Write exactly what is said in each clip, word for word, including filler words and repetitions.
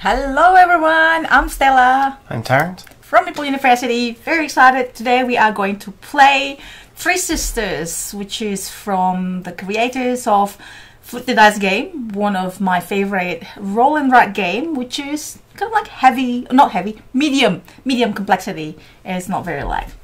Hello everyone, I'm Stella. I'm Tarrant. From Meeple University. Very excited. Today we are going to play Three Sisters, which is from the creators of Flee the Dice Game, one of my favorite roll and write game, which is kind of like heavy, not heavy, medium, medium complexity. It's not very light.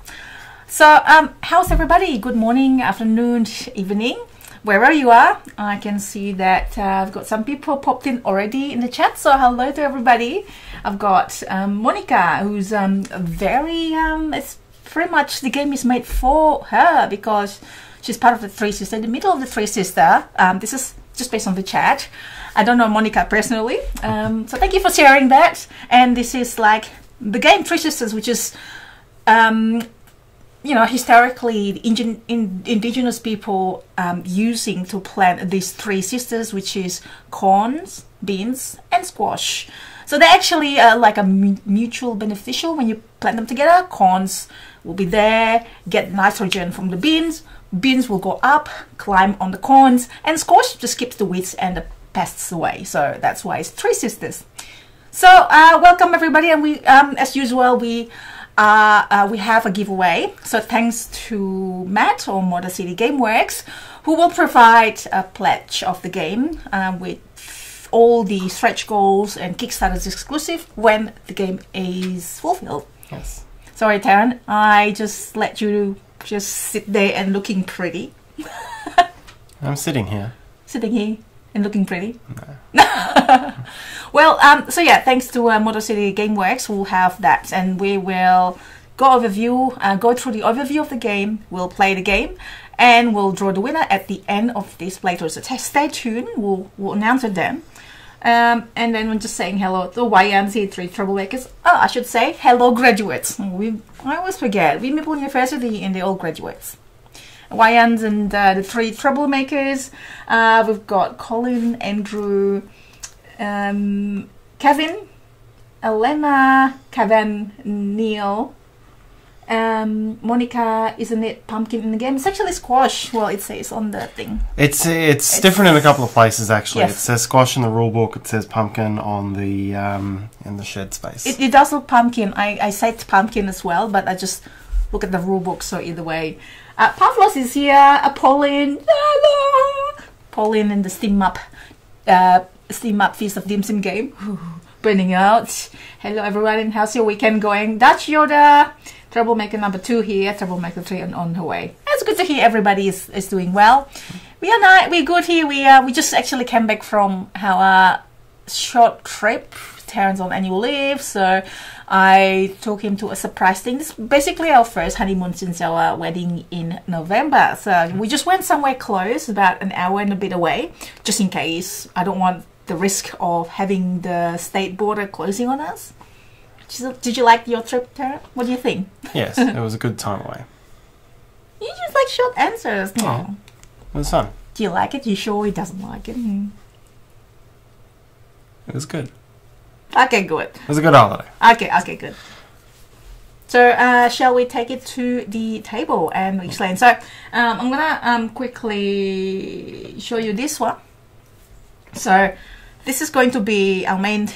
So um, how's everybody? Good morning, afternoon, evening. Wherever you are, I can see that uh, I've got some people popped in already in the chat. So hello to everybody. I've got um, Monica, who's um, very, um, it's pretty much the game is made for her because she's part of the Three Sisters, in the middle of the Three Sisters. Um, this is just based on the chat. I don't know Monica personally. Um, so thank you for sharing that. And this is like the game Three Sisters, which is... Um, you know, historically, ingen in, indigenous people um, using to plant these three sisters, which is corns, beans, and squash. So they're actually uh, like a mu mutual beneficial when you plant them together. Corns will be there, get nitrogen from the beans, beans will go up, climb on the corns, and squash just keeps the weeds and the pests away. So that's why it's three sisters. So uh, welcome everybody, and we, um, as usual, we... Uh, uh, we have a giveaway, so thanks to Matt or Motor City Gameworks, who will provide a pledge of the game um, with all the stretch goals and Kickstarter's exclusive when the game is fulfilled. Yes. Sorry, Tarrant, I just let you just sit there and looking pretty. I'm sitting here. Sitting here and looking pretty. No. Well, um, so yeah, thanks to uh, Motor City Gameworks, we'll have that, and we will go overview, uh, go through the overview of the game. We'll play the game, and we'll draw the winner at the end of this playthrough. So stay tuned. We'll we'll announce it then, um, and then we're just saying hello to Y M C three troublemakers. Oh, I should say hello, graduates. We I always forget we Meeple University and they're all graduates. Y Ms and uh, the three troublemakers. Uh, we've got Colin, Andrew. Um, Kevin, Elena, Kevin, Neil, um, Monica, isn't it pumpkin in the game? It's actually squash. Well, it says on the thing. It's it's, it's different in a couple of places actually. Yes. It says squash in the rule book. It says pumpkin on the um, in the shed space. It, it does look pumpkin. I I said pumpkin as well, but I just look at the rule book. So either way, uh, Pavlos is here. Apollin, hello, Apollin, and the steam up. Uh, Steam up Feast of Dim Sim game. Ooh, burning out. Hello everyone, and how's your weekend going? Dutch Yoda, troublemaker number two here, troublemaker three and on her way. It's good to hear everybody is, is doing well. We are not, we're good here. We uh, we just actually came back from our short trip. Tarrant's on annual leave, so I took him to a surprise thing. This is basically our first honeymoon since our wedding in November. So we just went somewhere close, about an hour and a bit away, just in case. I don't want the risk of having the state border closing on us. Did you like your trip, Tarrant? What do you think? Yes, it was a good time away. You just like short answers. Oh, it was fun. Do you like it? You sure he doesn't like it? Mm. It was good. Okay, good. It was a good holiday. Okay, okay, good. So, uh, shall we take it to the table and explain? So, um, I'm gonna um, quickly show you this one. So this is going to be our main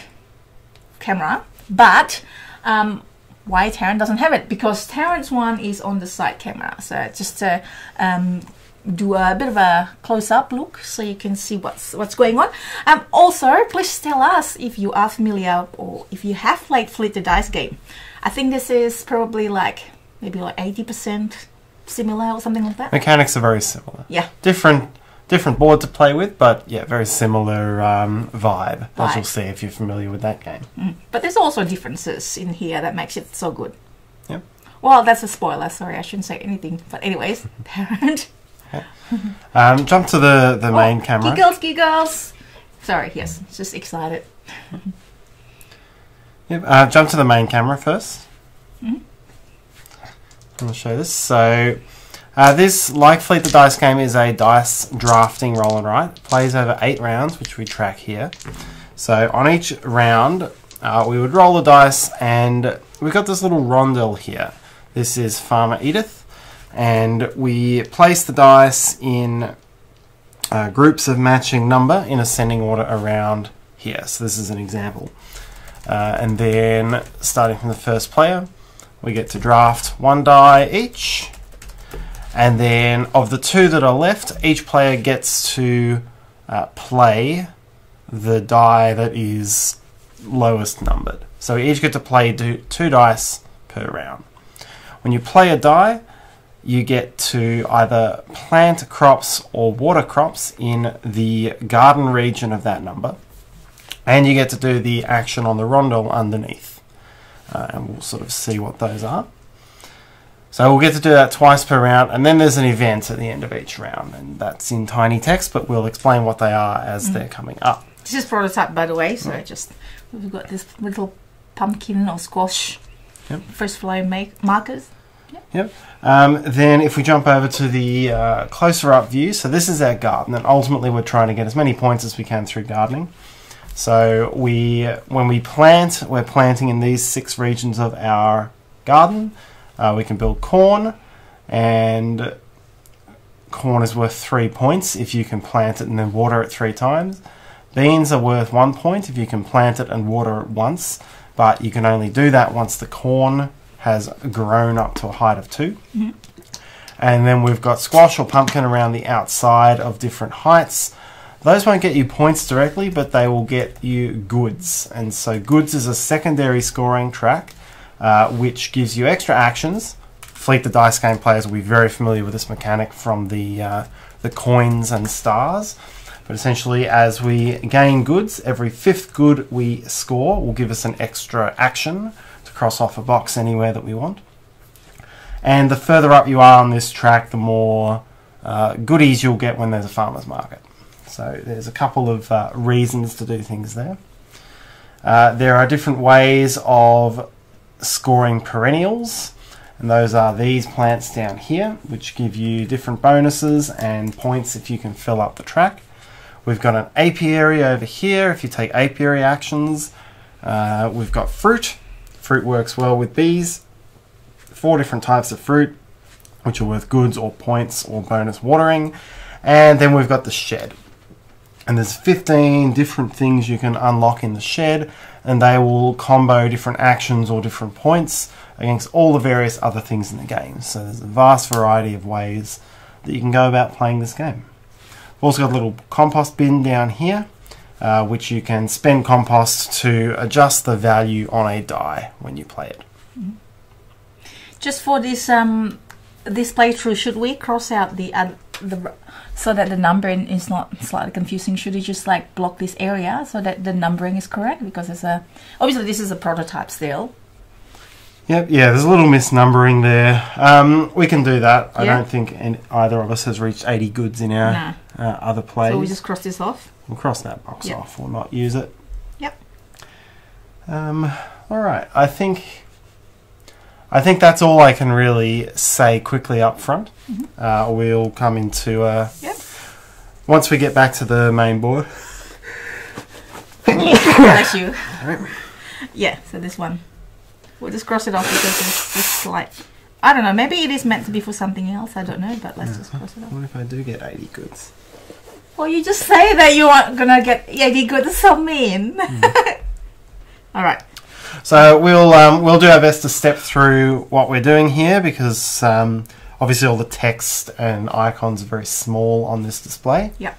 camera, but um, why Tarrant doesn't have it? Because Tarrant's one is on the side camera. So just to um, do a bit of a close-up look so you can see what's, what's going on. Um, also, please tell us if you are familiar or if you have played Flee the Dice Game. I think this is probably like maybe like eighty percent similar or something like that. Mechanics are very similar. Yeah. Different... Different board to play with, but yeah, very similar um, vibe, vibe, as you'll see if you're familiar with that game. Mm. But there's also differences in here that makes it so good. Yep. Well, that's a spoiler. Sorry, I shouldn't say anything. But anyways, Tarrant. Okay. Um, jump to the, the oh, main camera. Giggles, giggles. Sorry, yes, just excited. Yep. Uh, jump to the main camera first. Mm-hmm. I'm going to show this. So... Uh, this, like Flee the Dice Game, is a dice drafting roll and write. It plays over eight rounds, which we track here. So on each round, uh, we would roll the dice, and we've got this little rondel here. This is Farmer Edith, and we place the dice in uh, groups of matching number in ascending order around here. So this is an example. Uh, and then starting from the first player, we get to draft one die each. And then of the two that are left, each player gets to uh, play the die that is lowest numbered. So we each get to play do two dice per round. When you play a die, you get to either plant crops or water crops in the garden region of that number, and you get to do the action on the rondel underneath. Uh, and we'll sort of see what those are. So we'll get to do that twice per round, and then there's an event at the end of each round, and that's in tiny text, but we'll explain what they are as mm. they're coming up. This is prototype, by the way, so mm. just we've got this little pumpkin or squash, yep. first flow make markers. Yep. yep. Um, then if we jump over to the uh, closer up view, so this is our garden, and ultimately we're trying to get as many points as we can through gardening. So we, when we plant, we're planting in these six regions of our garden. Uh, we can build corn, and corn is worth three points if you can plant it and then water it three times. Beans are worth one point if you can plant it and water it once, but you can only do that once the corn has grown up to a height of two. Mm-hmm. And then we've got squash or pumpkin around the outside of different heights. Those won't get you points directly, but they will get you goods. And so goods is a secondary scoring track, Uh, which gives you extra actions. Fleet the Dice Game players will be very familiar with this mechanic from the, uh, the coins and stars. But essentially, as we gain goods, every fifth good we score will give us an extra action to cross off a box anywhere that we want. And the further up you are on this track, the more uh, goodies you'll get when there's a farmer's market. So there's a couple of uh, reasons to do things there. Uh, there are different ways of scoring perennials, and those are these plants down here, which give you different bonuses and points if you can fill up the track. We've got an apiary over here if you take apiary actions. Uh, we've got fruit. Fruit works well with bees. Four different types of fruit, which are worth goods or points or bonus watering. And then we've got the shed. And there's fifteen different things you can unlock in the shed, and they will combo different actions or different points against all the various other things in the game. So there's a vast variety of ways that you can go about playing this game. We've also got a little compost bin down here, uh, which you can spend compost to adjust the value on a die when you play it. Just for this um, this playthrough, should we cross out the ad the so that the numbering is not slightly confusing? Should you just like block this area so that the numbering is correct? Because it's a, obviously this is a prototype still. Yep, yeah, there's a little misnumbering there. Um, we can do that. Yeah. I don't think any, either of us has reached eighty goods in our nah. uh, other plays. So we just cross this off? We'll cross that box yep. off or not use it. Yep. Um, all right, I think... I think that's all I can really say quickly up front. Mm-hmm. uh, we'll come into uh, yep. once we get back to the main board. Bless you. Right. Yeah, so this one. We'll just cross it off because it's just like, I don't know, maybe it is meant to be for something else, I don't know, but let's yeah. just cross it off. What if I do get eighty goods? Well, you just say that you aren't going to get eighty goods, that's so mean. Mm. Alright. So we'll um, we'll do our best to step through what we're doing here because um, obviously all the text and icons are very small on this display. Yeah.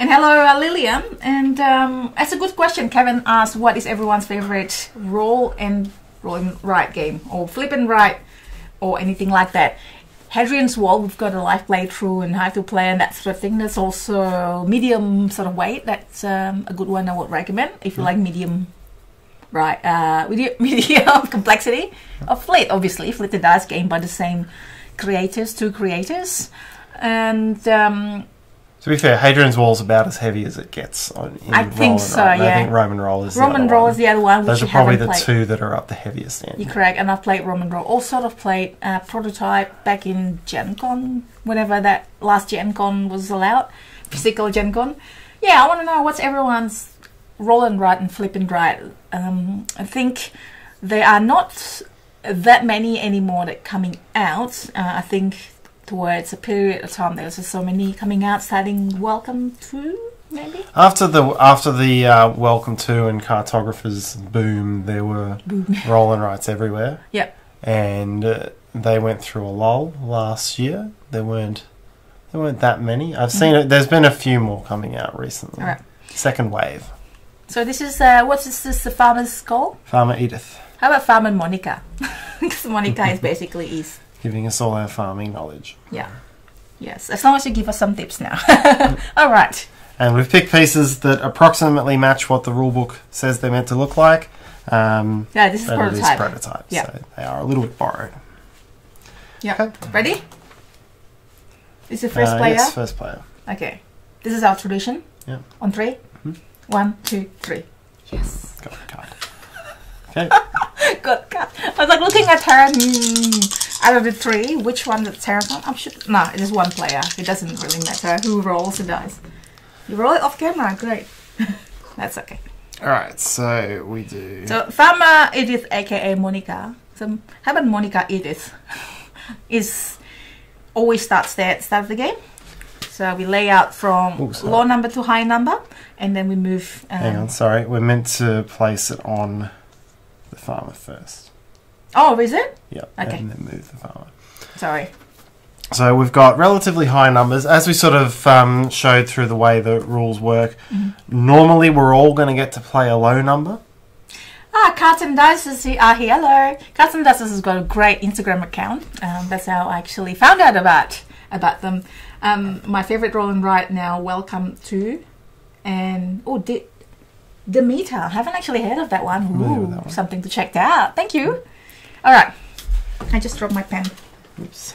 And hello, uh, Lillian. And um, that's a good question. Kevin asked, "What is everyone's favorite roll and roll and write game, or flip and write, or anything like that?" Hadrian's Wall. We've got a live playthrough and how to play and that sort of thing. That's also medium sort of weight. That's um, a good one. I would recommend if you mm. like medium. Right, uh, with the complexity of Fleet, obviously. Fleet the Dice Game by the same creators, two creators. And um, to be fair, Hadrian's Wall is about as heavy as it gets. On, in I think so, yeah. I think Roman Roll is Roman the other Roll one. is the other one. Which Those are probably the played. two that are up the heaviest end. You're correct, and I've played Roman Roll. Also, I've played uh, Prototype back in Gen Con, whenever that last Gen Con was allowed, physical Gen Con. Yeah, I want to know what's everyone's roll and write and flip and write. Um, I think there are not that many anymore that coming out. Uh, I think towards a period of time there was just so many coming out, starting Welcome to maybe? After the after the uh, Welcome to and Cartographers boom, there were boom. roll and writes everywhere. Yep. And uh, they went through a lull last year. There weren't there weren't that many. I've seen mm-hmm. it. There's been a few more coming out recently. All right. Second wave. So this is uh, what's this? This the farmer's call? Farmer Edith. How about Farmer Monica? Because Monica is basically is giving us all our farming knowledge. Yeah. Yes, as long as you give us some tips now. All right. And we've picked pieces that approximately match what the rulebook says they're meant to look like. Um, yeah, this is prototype. It is prototype, yeah. So they are a little bit borrowed. Yeah. Okay. Ready? Is it first uh, player? Yes, first player. Okay. This is our tradition. Yeah. On three. Mm-hmm. One, two, three. Yes. Got a card. Okay. Got card. I was like looking at her. Mm. Out of the three, which one the Tarrant one? I'm sure. No, it is one player. It doesn't really matter who rolls the dice. You roll it off camera, great. That's okay. Alright, so we do. So, Farmer Edith, aka Monica. So, how about Monica Edith? is always starts there at the start of the game. So, we lay out from Ooh, low number to high number, and then we move. Um, Hang on, sorry. We're meant to place it on the farmer first. Oh, is it? Yep. Okay. And then move the farmer. Sorry. So we've got relatively high numbers. As we sort of um, showed through the way the rules work, mm-hmm. normally we're all going to get to play a low number. Ah, Cards and Dice is here. Ah, hello. Cards and Dice has got a great Instagram account. Um, that's how I actually found out about, about them. Um, my favourite roll and write now, Welcome to, and... Oh, De Demeter. I haven't actually heard of that one. Ooh, that one. Something to check out. Thank you. Alright, I just dropped my pen. Oops.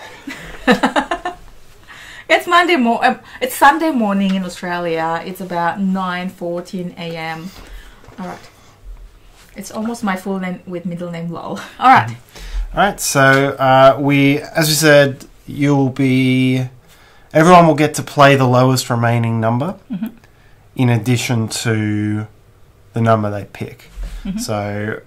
It's Monday mor um, It's Sunday morning in Australia. It's about nine fourteen A M Alright. It's almost my full name with middle name lol. Alright. Mm-hmm. Alright, so uh, we, as we said, you'll be... Everyone will get to play the lowest remaining number mm-hmm. in addition to the number they pick. Mm-hmm. So...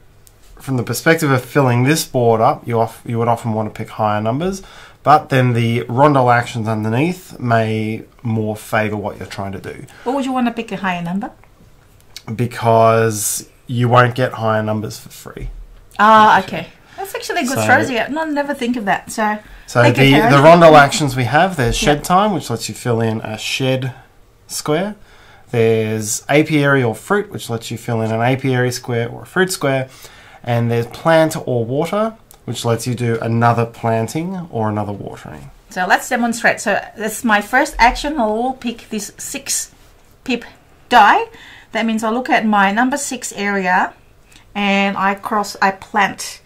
From the perspective of filling this board up, you, off, you would often want to pick higher numbers, but then the rondel actions underneath may more favour what you're trying to do. What would you want to pick a higher number? Because you won't get higher numbers for free. Ah, actually. Okay. That's actually a good so, strategy. I never think of that. So, so the, the rondel actions we have, there's shed yep. time, which lets you fill in a shed square. There's apiary or fruit, which lets you fill in an apiary square or a fruit square. And there's plant or water, which lets you do another planting or another watering. So let's demonstrate. So that's my first action. I'll all pick this six pip die. That means I look at my number six area and I cross, I plant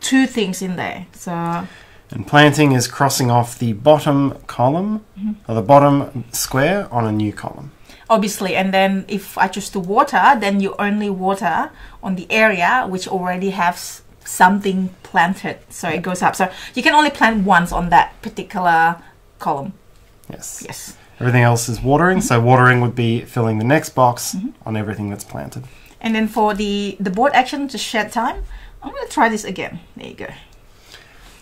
two things in there. So. And planting is crossing off the bottom column, mm-hmm. or the bottom square on a new column. Obviously, and then if I choose to water, then you only water on the area which already has something planted, so it goes up. So you can only plant once on that particular column. Yes. Yes. Everything else is watering, mm-hmm. so watering would be filling the next box mm-hmm. on everything that's planted. And then for the, the board action to shed time, I'm going to try this again. There you go.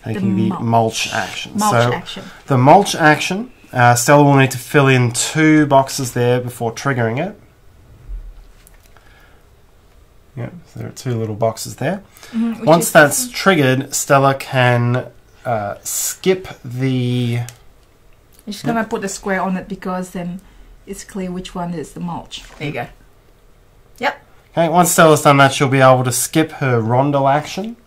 Taking the, the mulch. mulch action. Mulch so action. The mulch action... Uh, Stella will need to fill in two boxes there before triggering it. Yeah, so there are two little boxes there. Mm-hmm, Once that's awesome. triggered, Stella can uh, skip the... I'm just going to put a square on it because then it's clear which one is the mulch. There you go. Yep. Okay, once Stella's done that, she'll be able to skip her rondel action.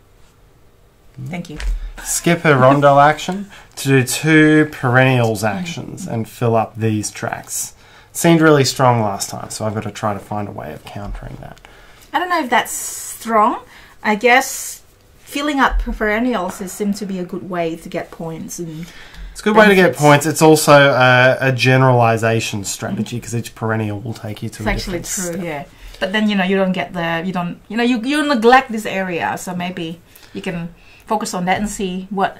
Thank you. Skip her rondel action to do two perennials actions and fill up these tracks. It seemed really strong last time, so I've got to try to find a way of countering that. I don't know if that's strong. I guess filling up perennials seems to be a good way to get points. And it's a good benefits. way to get points. It's also a, a generalization strategy because each perennial will take you to it's a actually true, step. yeah. But then you know you don't get the you don't you know you you neglect this area, so maybe you can. Focus on that and see what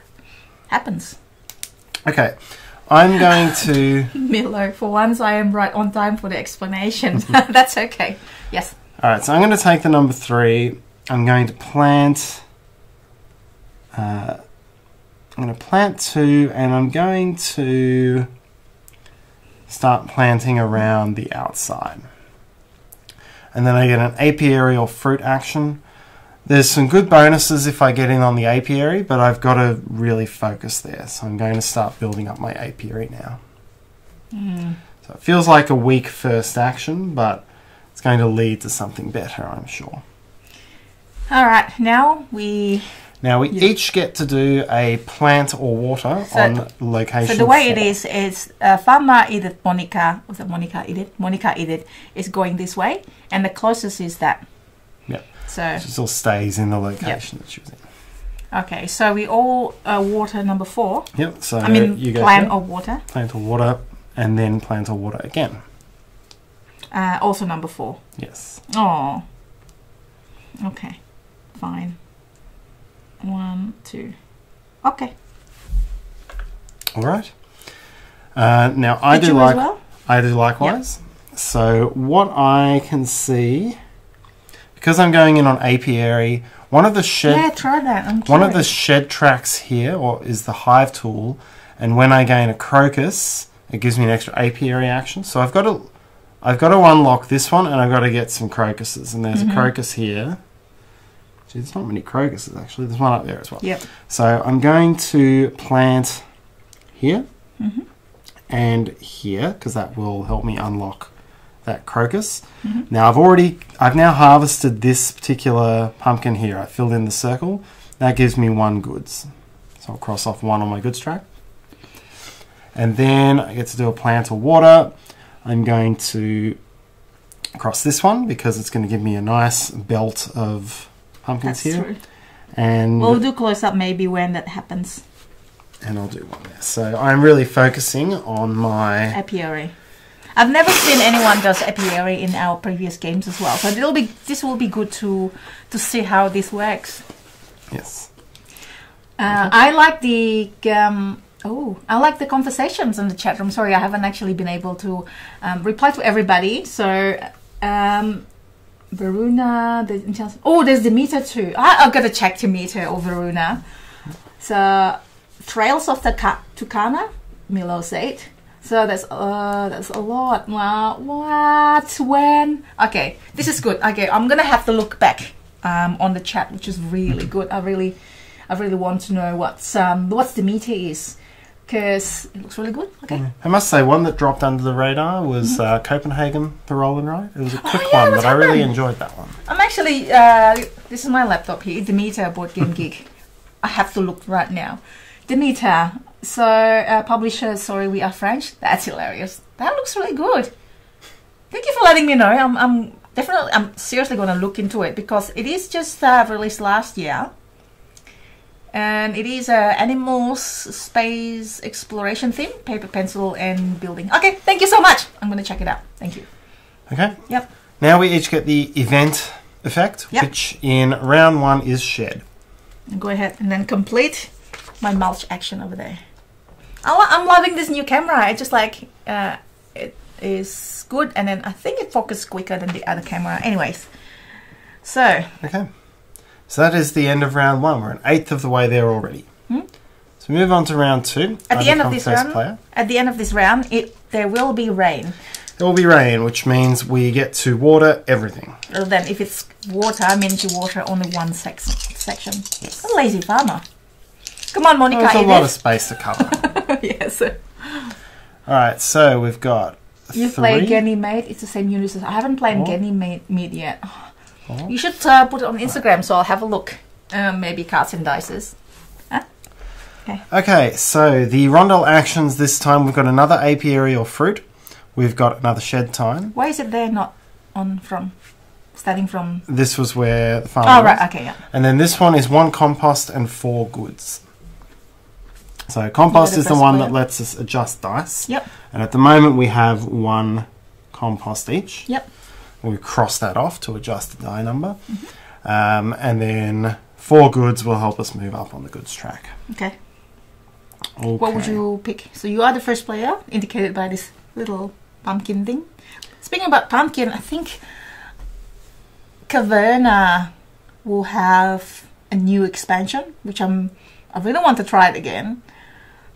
happens. Okay, I'm going to... Milo, for once I am right on time for the explanation. That's okay. Yes. All right, so I'm going to take the number three. I'm going to plant... Uh, I'm going to plant two, and I'm going to start planting around the outside. And then I get an apiary or fruit action. There's some good bonuses if I get in on the apiary, but I've got to really focus there. So I'm going to start building up my apiary now. Mm. So it feels like a weak first action, but it's going to lead to something better, I'm sure. All right, now we... Now we yeah. each get to do a plant or water so, on location. So the way four. it is, is uh, Farmer Edith Monica, was it Monica Edith? Monica Edith is going this way, and the closest is that. Yep. So she still stays in the location yep. that she was in. Okay, so we all uh, water number four. Yep. So I mean, you plant go, yep, or water. Plant or water, and then plant or water again. Uh, also number four. Yes. Oh. Okay. Fine. One, two. Okay. All right. Uh, now I Did do like well? I do likewise. Yep. So what I can see, because I'm going in on apiary, one of the shed yeah, try that. I'm one of the shed tracks here, or is the hive tool, and when I gain a crocus, it gives me an extra apiary action. So I've got to I've got to unlock this one, and I've got to get some crocuses. And there's mm-hmm. a crocus here. There's not many crocuses, actually. There's one up there as well. Yep. So I'm going to plant here mm-hmm. and here, because that will help me unlock that crocus. Mm-hmm. Now, I've already, I've now harvested this particular pumpkin here. I filled in the circle. That gives me one goods. So I'll cross off one on my goods track. And then I get to do a plant or water. I'm going to cross this one because it's going to give me a nice belt of... pumpkins That's here, true. and we'll do close up maybe when that happens. And I'll do one there. So I'm really focusing on my apiary. I've never seen anyone does apiary in our previous games as well. So it'll be this will be good to to see how this works. Yes. Uh, I like the um, oh, I like the conversations in the chat room. Sorry, I haven't actually been able to um, reply to everybody. So. Um, Veruna, there's, oh, there's Demeter too. I, I've got to check Demeter or Veruna. So, Trails of the Tucana, Milos eight. So that's uh, that's a lot. Wow, what, when? Okay, this is good. Okay, I'm gonna have to look back um, on the chat, which is really good. I really, I really want to know what's um, what's Demeter is, because it looks really good. Okay. Yeah. I must say, one that dropped under the radar was mm -hmm. uh, Copenhagen, the Roll and Ride. It was a quick oh, yeah, one, but happened? I really enjoyed that one. I'm actually, uh, this is my laptop here, Demeter Board Game Geek. I have to look right now. Demeter, so uh, publisher, sorry, we are French. That's hilarious. That looks really good. Thank you for letting me know. I'm, I'm definitely, I'm seriously going to look into it because it is just uh, released last year. And it is an animals, space, exploration theme, paper, pencil, and building. Okay, thank you so much. I'm going to check it out. Thank you. Okay. Yep. Now we each get the event effect, yep. which in round one is shed. Go ahead and then complete my mulch action over there. I'm loving this new camera. It's just like, uh, it is good. And then I think it focuses quicker than the other camera. Anyways, so. Okay. So that is the end of round one. We're an eighth of the way there already. Hmm? So we move on to round two. At the end of this round, player. at the end of this round, it there will be rain. There will be rain, which means we get to water everything. Well, then, if it's water, I mean you water only one sex section. Yes. A lazy farmer. Come on, Monica. Well, there's a lot of space to cover. Yes. All right. So we've got. You played Ganymede. It's the same universe. I haven't played oh. Ganymede yet. Oh. You should uh, put it on Instagram, right. so I'll have a look. Um, maybe cards and dices. Huh? Okay. Okay, so the rondel actions this time, we've got another apiary or fruit. We've got another shed time. Why is it there not on from, starting from? This was where the farm Oh, was. right, okay, yeah. And then this one is one compost and four goods. So compost is the one player. that lets us adjust dice. Yep. And at the moment we have one compost each. Yep. We cross that off to adjust the die number. Mm-hmm. um, and then four goods will help us move up on the goods track. Okay. okay. What would you pick? So you are the first player, indicated by this little pumpkin thing. Speaking about pumpkin, I think Caverna will have a new expansion, which I'm, I really want to try it again.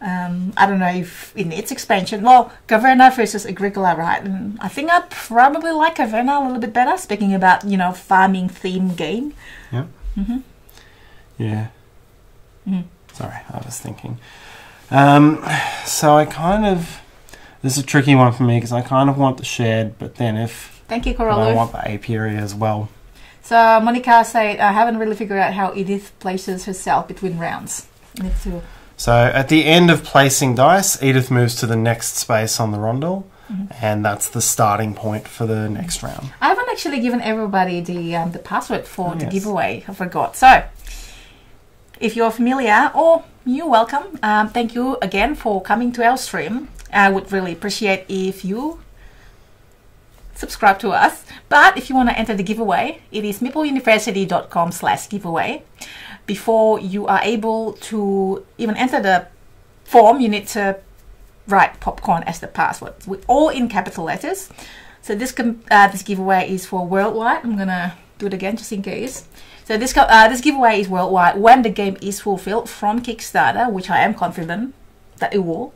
Um, I don't know if it needs expansion. Well, Caverna versus Agricola, right? And I think I probably like Caverna a little bit better, speaking about, you know, farming theme game. Yeah. Mm-hmm. Yeah. Mm-hmm. Sorry, I was thinking. Um, so I kind of... This is a tricky one for me because I kind of want the shed, but then if... Thank you, Corallo. I want the apiary as well. So Monica said, I haven't really figured out how Edith places herself between rounds. Let's do... So at the end of placing dice, Edith moves to the next space on the rondel, mm-hmm. and that's the starting point for the next round. I haven't actually given everybody the um, the password for oh, the yes. giveaway. I forgot. So if you're familiar, or you're welcome. Um, thank you again for coming to our stream. I would really appreciate if you subscribe to us. But if you want to enter the giveaway, it is meeple university dot com slash giveaway. Before you are able to even enter the form, you need to write popcorn as the password, with all in capital letters. So this uh, this giveaway is for worldwide. I'm gonna do it again just in case. So this uh, this giveaway is worldwide when the game is fulfilled from Kickstarter, which I am confident that it will.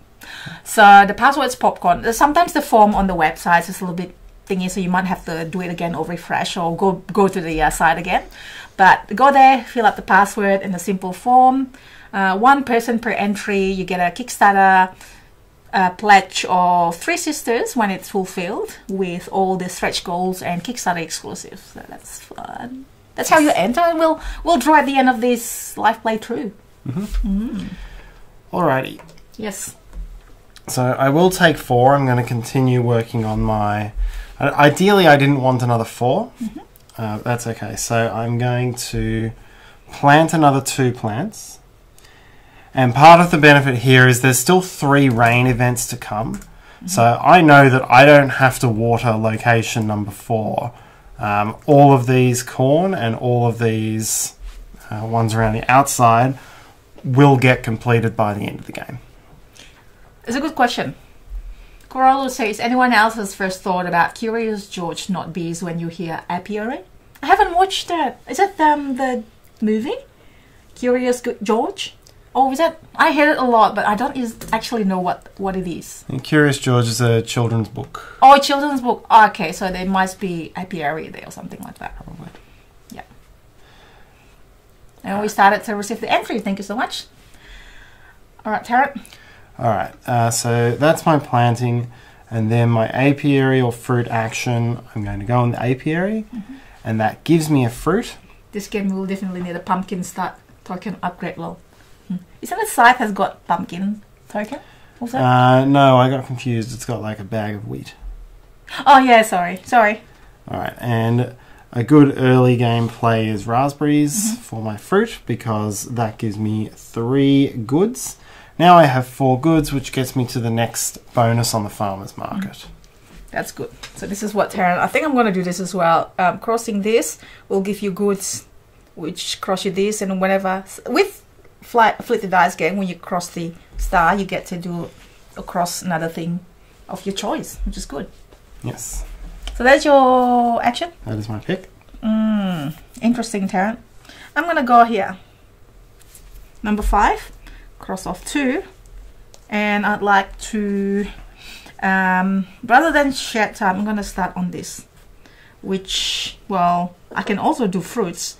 So the password's popcorn. Sometimes the form on the website is a little bit thingy, so you might have to do it again or refresh or go go to the uh, site again. But go there, fill out the password in a simple form. Uh, one person per entry. You get a Kickstarter uh, pledge of Three Sisters when it's fulfilled, with all the stretch goals and Kickstarter exclusives. So that's fun. That's how you enter, and we'll we'll draw at the end of this live playthrough. Mm-hmm. Mm. Alrighty. Yes. So I will take four. I'm going to continue working on my. Uh, ideally, I didn't want another four. Mm-hmm. Uh, that's okay. So I'm going to plant another two plants. And part of the benefit here is there's still three rain events to come. Mm-hmm. So I know that I don't have to water location number four. Um, all of these corn and all of these uh, ones around the outside will get completed by the end of the game. It's a good question. Corallo says, anyone else's first thought about Curious George not bees when you hear apiary? I haven't watched that. Is that um, the movie? Curious George? Or is that... I hear it a lot, but I don't is actually know what, what it is. And Curious George is a children's book. Oh, children's book. Oh, okay, so there must be apiary there or something like that. Probably. Yeah. And we started to receive the entry. Thank you so much. All right, Tarrant. Alright, uh, so that's my planting, and then my apiary or fruit action, I'm going to go on the apiary, mm-hmm. and that gives me a fruit. This game will definitely need a pumpkin start token upgrade lol. Hmm. Isn't it Scythe has got pumpkin token also? Uh, no, I got confused, it's got like a bag of wheat. Oh yeah, sorry, sorry. Alright, and a good early game play is raspberries mm-hmm. for my fruit, because that gives me three goods. Now I have four goods, which gets me to the next bonus on the farmer's market. That's good. So this is what Tarrant... I think I'm going to do this as well. Um, crossing this will give you goods, which cross you this, and whenever... With Fly, Flee the Dice Game, when you cross the star, you get to do across another thing of your choice, which is good. Yes. So that's your action? That is my pick. Mm, interesting, Tarrant. I'm going to go here. Number five. Cross off two, and I'd like to um, rather than shed time, I'm gonna start on this, which, well, I can also do fruits.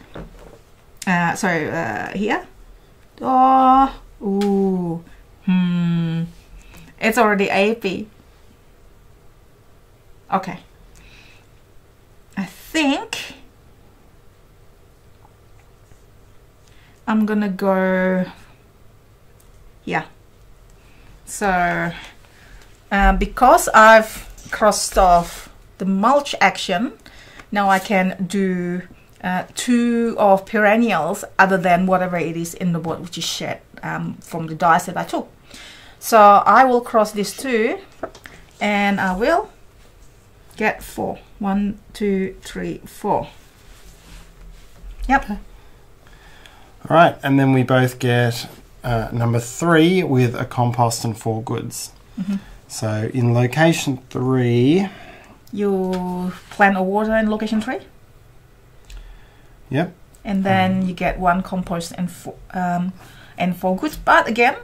Uh, sorry, uh, here. Oh, ooh, hmm. It's already A P. Okay. I think I'm gonna go. Yeah, so uh, because I've crossed off the mulch action, now I can do uh, two of perennials other than whatever it is in the board, which is shed um, from the dice that I took. So I will cross these two, and I will get four. One, two, three, four. Yep. All right, and then we both get... Uh, number three with a compost and four goods. Mm-hmm. So in location three... You plant or water in location three? Yep. And then um, you get one compost and four, um, and four goods. But again,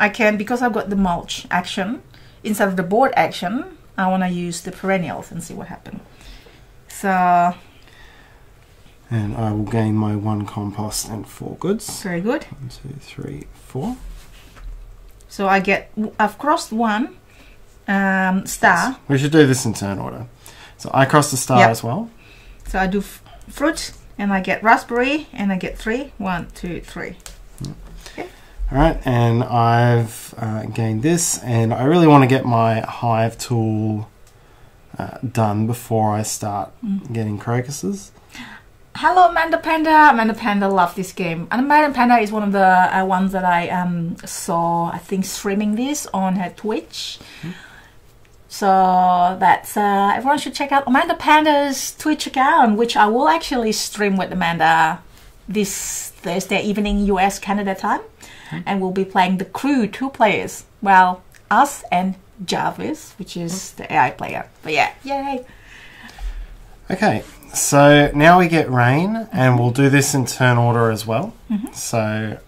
I can, because I've got the mulch action instead of the board action, I want to use the perennials and see what happens. So, and I will gain my one compost and four goods. Very good. One, two, three, four. So I get, I've crossed one um, star. Yes. We should do this in turn order. So I cross the star yep. as well. So I do f fruit and I get raspberry and I get three. One, two, three. Yep. Okay. All right, and I've uh, gained this, and I really want to get my hive tool uh, done before I start mm. getting crocuses. Hello, Amanda Panda. Amanda Panda loved this game. And Amanda Panda is one of the uh, ones that I um, saw, I think, streaming this on her Twitch. Mm. So that's, uh, everyone should check out Amanda Panda's Twitch account, which I will actually stream with Amanda this Thursday evening, U S, Canada time. Mm. And we'll be playing The Crew, two players. Well, us and Jarvis, which is mm. the A I player. But yeah, yay. Okay. So now we get rain, and we'll do this in turn order as well. Mm-hmm. So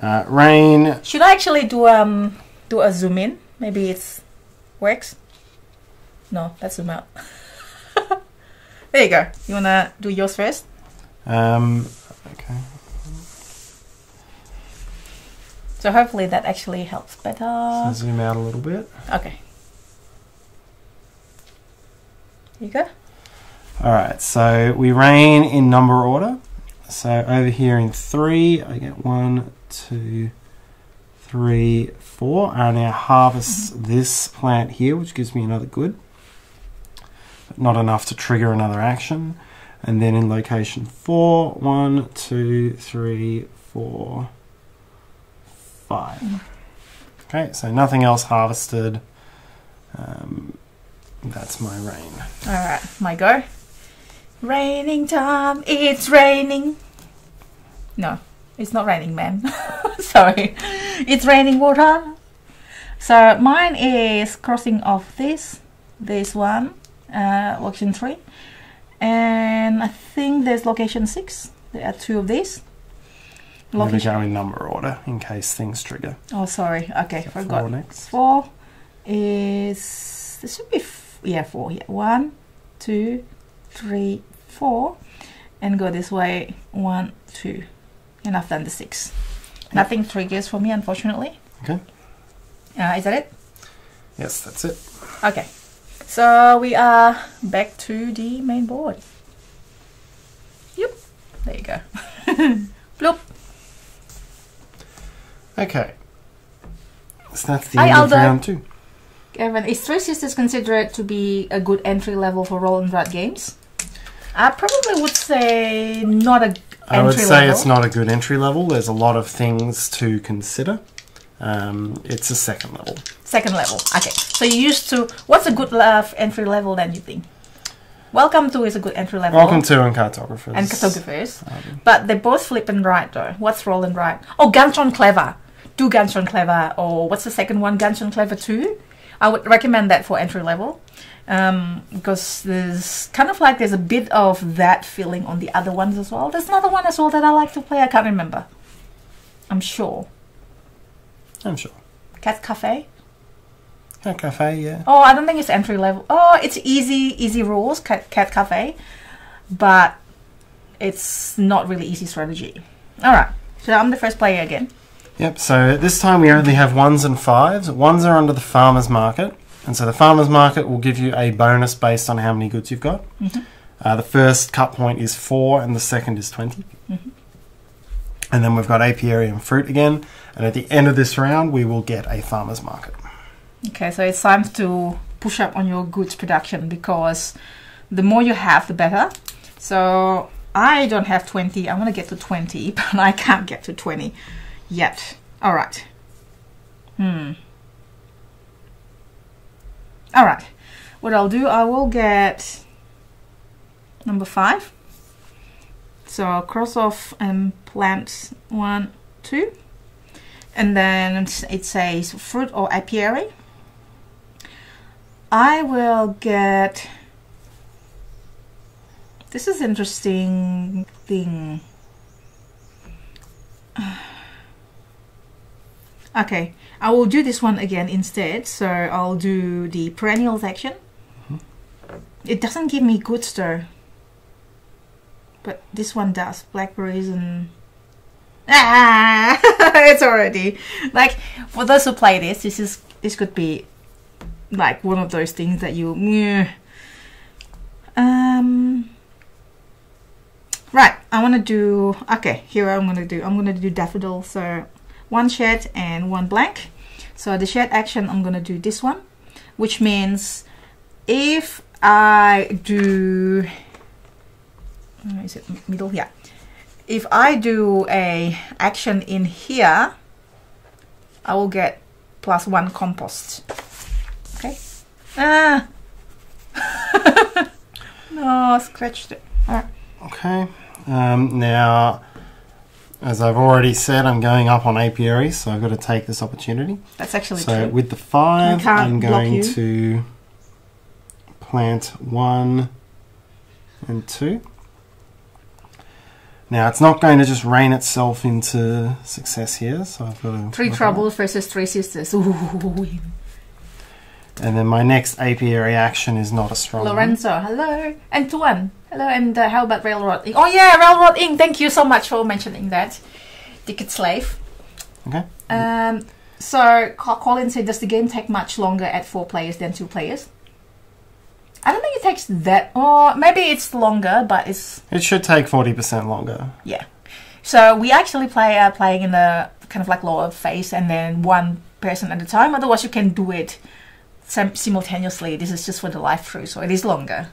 uh, rain. Should I actually do um do a zoom in? Maybe it's works. No, let's zoom out. There you go. You wanna do yours first? Um. Okay. So hopefully that actually helps better. So zoom out a little bit. Okay. There you go. Alright, so we reign in number order. So over here in three, I get one, two, three, four. I now harvest mm-hmm. this plant here, which gives me another good. But not enough to trigger another action. And then in location four, one, two, three, four, five. Mm-hmm. Okay, so nothing else harvested. Um, that's my reign. Alright, my go. Raining time, it's raining. No, it's not raining, man. Sorry. It's raining water. So mine is crossing off this, this one, uh, location three. And I think there's location six. There are two of these. Location. We're going in number order in case things trigger. Oh, sorry. Okay, so forgot. Four, next. four is, there should be, f yeah, four here. Yeah. One, two, three, four, and go this way, one, two, and I've done the six. Yep. Nothing triggers for me, unfortunately. Okay. Uh, is that it? Yes, that's it. Okay. So we are back to the main board. Yep. There you go. Bloop. Okay. So that's the end of round two. Kevin, is Three Sisters considered to be a good entry level for roll and write games? I probably would say not a entry level. I would say level. It's not a good entry level. There's a lot of things to consider. Um, it's a second level. Second level. Okay. So you used to... What's a good uh, entry level then, you think? Welcome to is a good entry level. Welcome to and Cartographers. And Cartographers. Um, but they both flip and write though. What's roll and write? Oh, Ganz Schön Clever. Do Ganz Schön Clever. Or what's the second one? Ganz Schön Clever two? I would recommend that for entry level um, because there's kind of like there's a bit of that feeling on the other ones as well. There's another one as well that I like to play. I can't remember. I'm sure. I'm sure. Cat Cafe? Cat Cafe, yeah. Oh, I don't think it's entry level. Oh, it's easy, easy rules, Cat, Cat Cafe, but it's not really easy strategy. All right, so I'm the first player again. Yep, so this time we only have ones and fives. Ones are under the farmer's market, and so the farmer's market will give you a bonus based on how many goods you've got. Mm-hmm. uh, the first cut point is four, and the second is twenty. Mm-hmm. And then we've got apiary and fruit again, and at the end of this round we will get a farmer's market. Okay, so it's time to push up on your goods production because the more you have, the better. So I don't have twenty. I want to get to twenty, but I can't get to twenty. Yet. All right. Hmm. All right. What I'll do, I will get number five. So I'll cross off and plant one, two. And then it says fruit or apiary. I will get... This is interesting thing. Okay, I will do this one again instead, so I'll do the perennial section. Mm-hmm. It doesn't give me good stir, but this one does. Blackberries and... Ah! It's already... Like, for those who play this, this is this could be like one of those things that you... Um... Right, I want to do... Okay, here I'm going to do... I'm going to do daffodil, so... One shed and one blank. So the shed action, I'm gonna do this one, which means if I do, is it middle? Yeah. If I do a action in here, I will get plus one compost. Okay. Ah. No, I scratched it. All right. Okay. Um, now. As I've already said, I'm going up on apiaries, so I've got to take this opportunity. That's actually so true. So with the five, I'm going to plant one and two. Now, it's not going to just rain itself into success here, so I've got to... Three Troubles versus Three Sisters. Ooh. And then my next apiary action is not a strong Lorenzo, one. Hello. And Tuan. Hello, and uh, how about Railroad Incorporated? Oh yeah, Railroad Incorporated. Thank you so much for mentioning that. Ticket Slave. Okay. Um, so, Colin said, does the game take much longer at four players than two players? I don't think it takes that... Or maybe it's longer, but it's... It should take forty percent longer. Yeah. So, we actually play uh, playing in the kind of like lower phase and then one person at a time. Otherwise, you can do it sim simultaneously. This is just for the live through, so it is longer.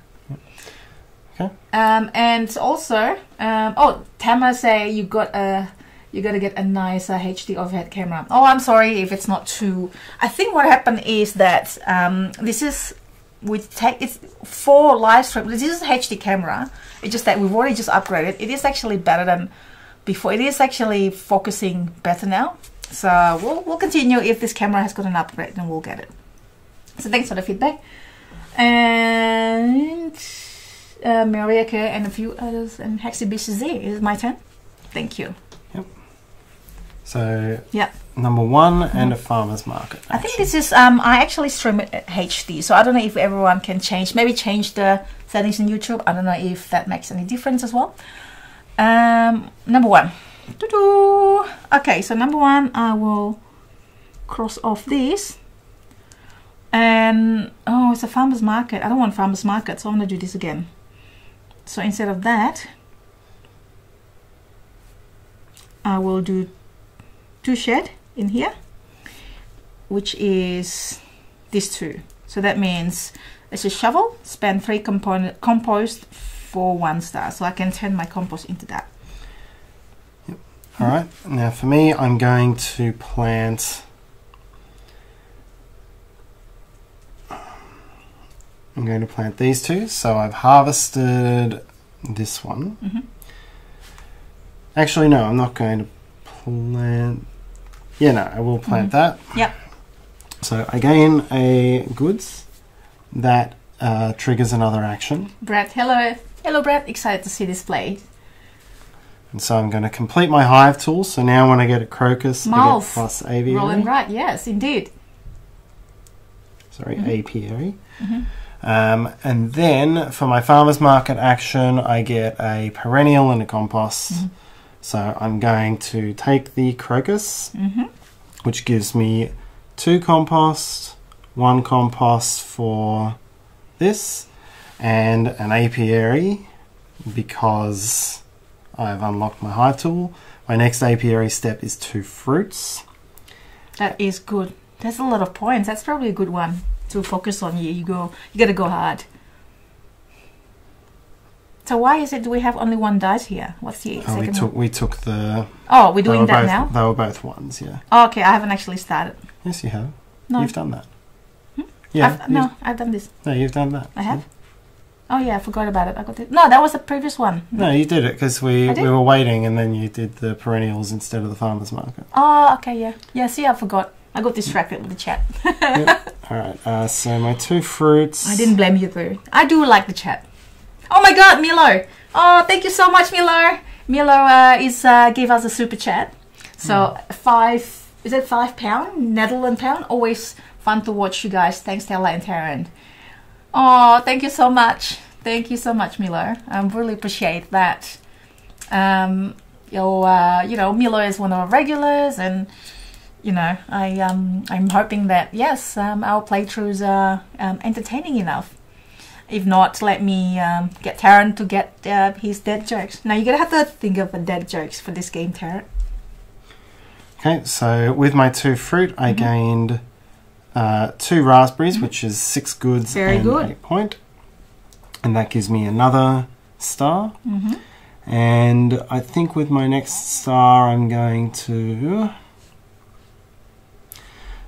Um, and also, um, oh, Tama say you got a, you gotta get a nicer H D overhead camera. Oh, I'm sorry if it's not too. I think what happened is that um, this is we take it's for live stream. This is a H D camera. It's just that we've already just upgraded. It is actually better than before. It is actually focusing better now. So we'll we'll continue. If this camera has got an upgrade, then we'll get it. So thanks for the feedback. And. Uh, Maria Kerr and a few others, and Hexy B C Z. Is it my turn? Thank you. Yep. So, yep. Number one and mm. a farmer's market. Action. I think this is, um, I actually stream it at H D, so I don't know if everyone can change, maybe change the settings in YouTube. I don't know if that makes any difference as well. Um, number one. Doo-doo. Okay, so number one, I will cross off this. And, oh, it's a farmer's market. I don't want farmer's market, so I'm going to do this again. So instead of that, I will do two shed in here, which is these two. So that means it's a shovel, spend three component compost for one star. So I can turn my compost into that. Yep. All right. Now for me, I'm going to plant. I'm going to plant these two. So I've harvested this one. Mm-hmm. Actually, no, I'm not going to plant. Yeah, no, I will plant mm-hmm. that. Yep. So I gain a goods that uh, triggers another action. Brad, hello. Hello, Brad. Excited to see this played. And so I'm going to complete my hive tool. So now when I get a crocus, Miles. I get plus aviary. Rolling right, yes, indeed. Sorry, mm-hmm. apiary. Mm-hmm. Um, and then for my farmer's market action, I get a perennial and a compost. Mm-hmm. So I'm going to take the crocus, mm-hmm. which gives me two compost, one compost for this, and an apiary because I've unlocked my hive tool. My next apiary step is two fruits. That is good. That's a lot of points. That's probably a good one. To focus on you, you go. You gotta go hard. So why is it? Do we have only one dice here? What's the? Oh, we took. We took the. Oh, we're doing that both, now. They were both ones, yeah. Oh, okay, I haven't actually started. Yes, you have. No, you've done that. Hmm? Yeah. I've, no, I've done this. No, you've done that. I have. Yeah. Oh yeah, I forgot about it. I got it. No, that was the previous one. No, you did it because we we were waiting, and then you did the perennials instead of the farmers market. Oh, okay, yeah, yeah. See, I forgot. I got distracted with the chat. Yep. All right, uh, so my two fruits. I didn't blame you though. I do like the chat. Oh my God, Milo! Oh, thank you so much, Milo. Milo uh, is uh, gave us a super chat. So mm. five is it five pound? Netherlands pound. Always fun to watch you guys. Thanks, Stella and Tarrant. Oh, thank you so much. Thank you so much, Milo. I really appreciate that. Um, your, uh, you know, Milo is one of our regulars, and you know, I um, I'm hoping that yes, um, our playthroughs are um, entertaining enough. If not, let me um, get Tarrant to get uh, his dead jokes. Now you're gonna have to think of the dead jokes for this game, Tarrant. Okay, so with my two fruit, I mm-hmm. gained uh, two raspberries, mm-hmm. which is six goods Very and good. eight point, and that gives me another star. Mm-hmm. And I think with my next star, I'm going to.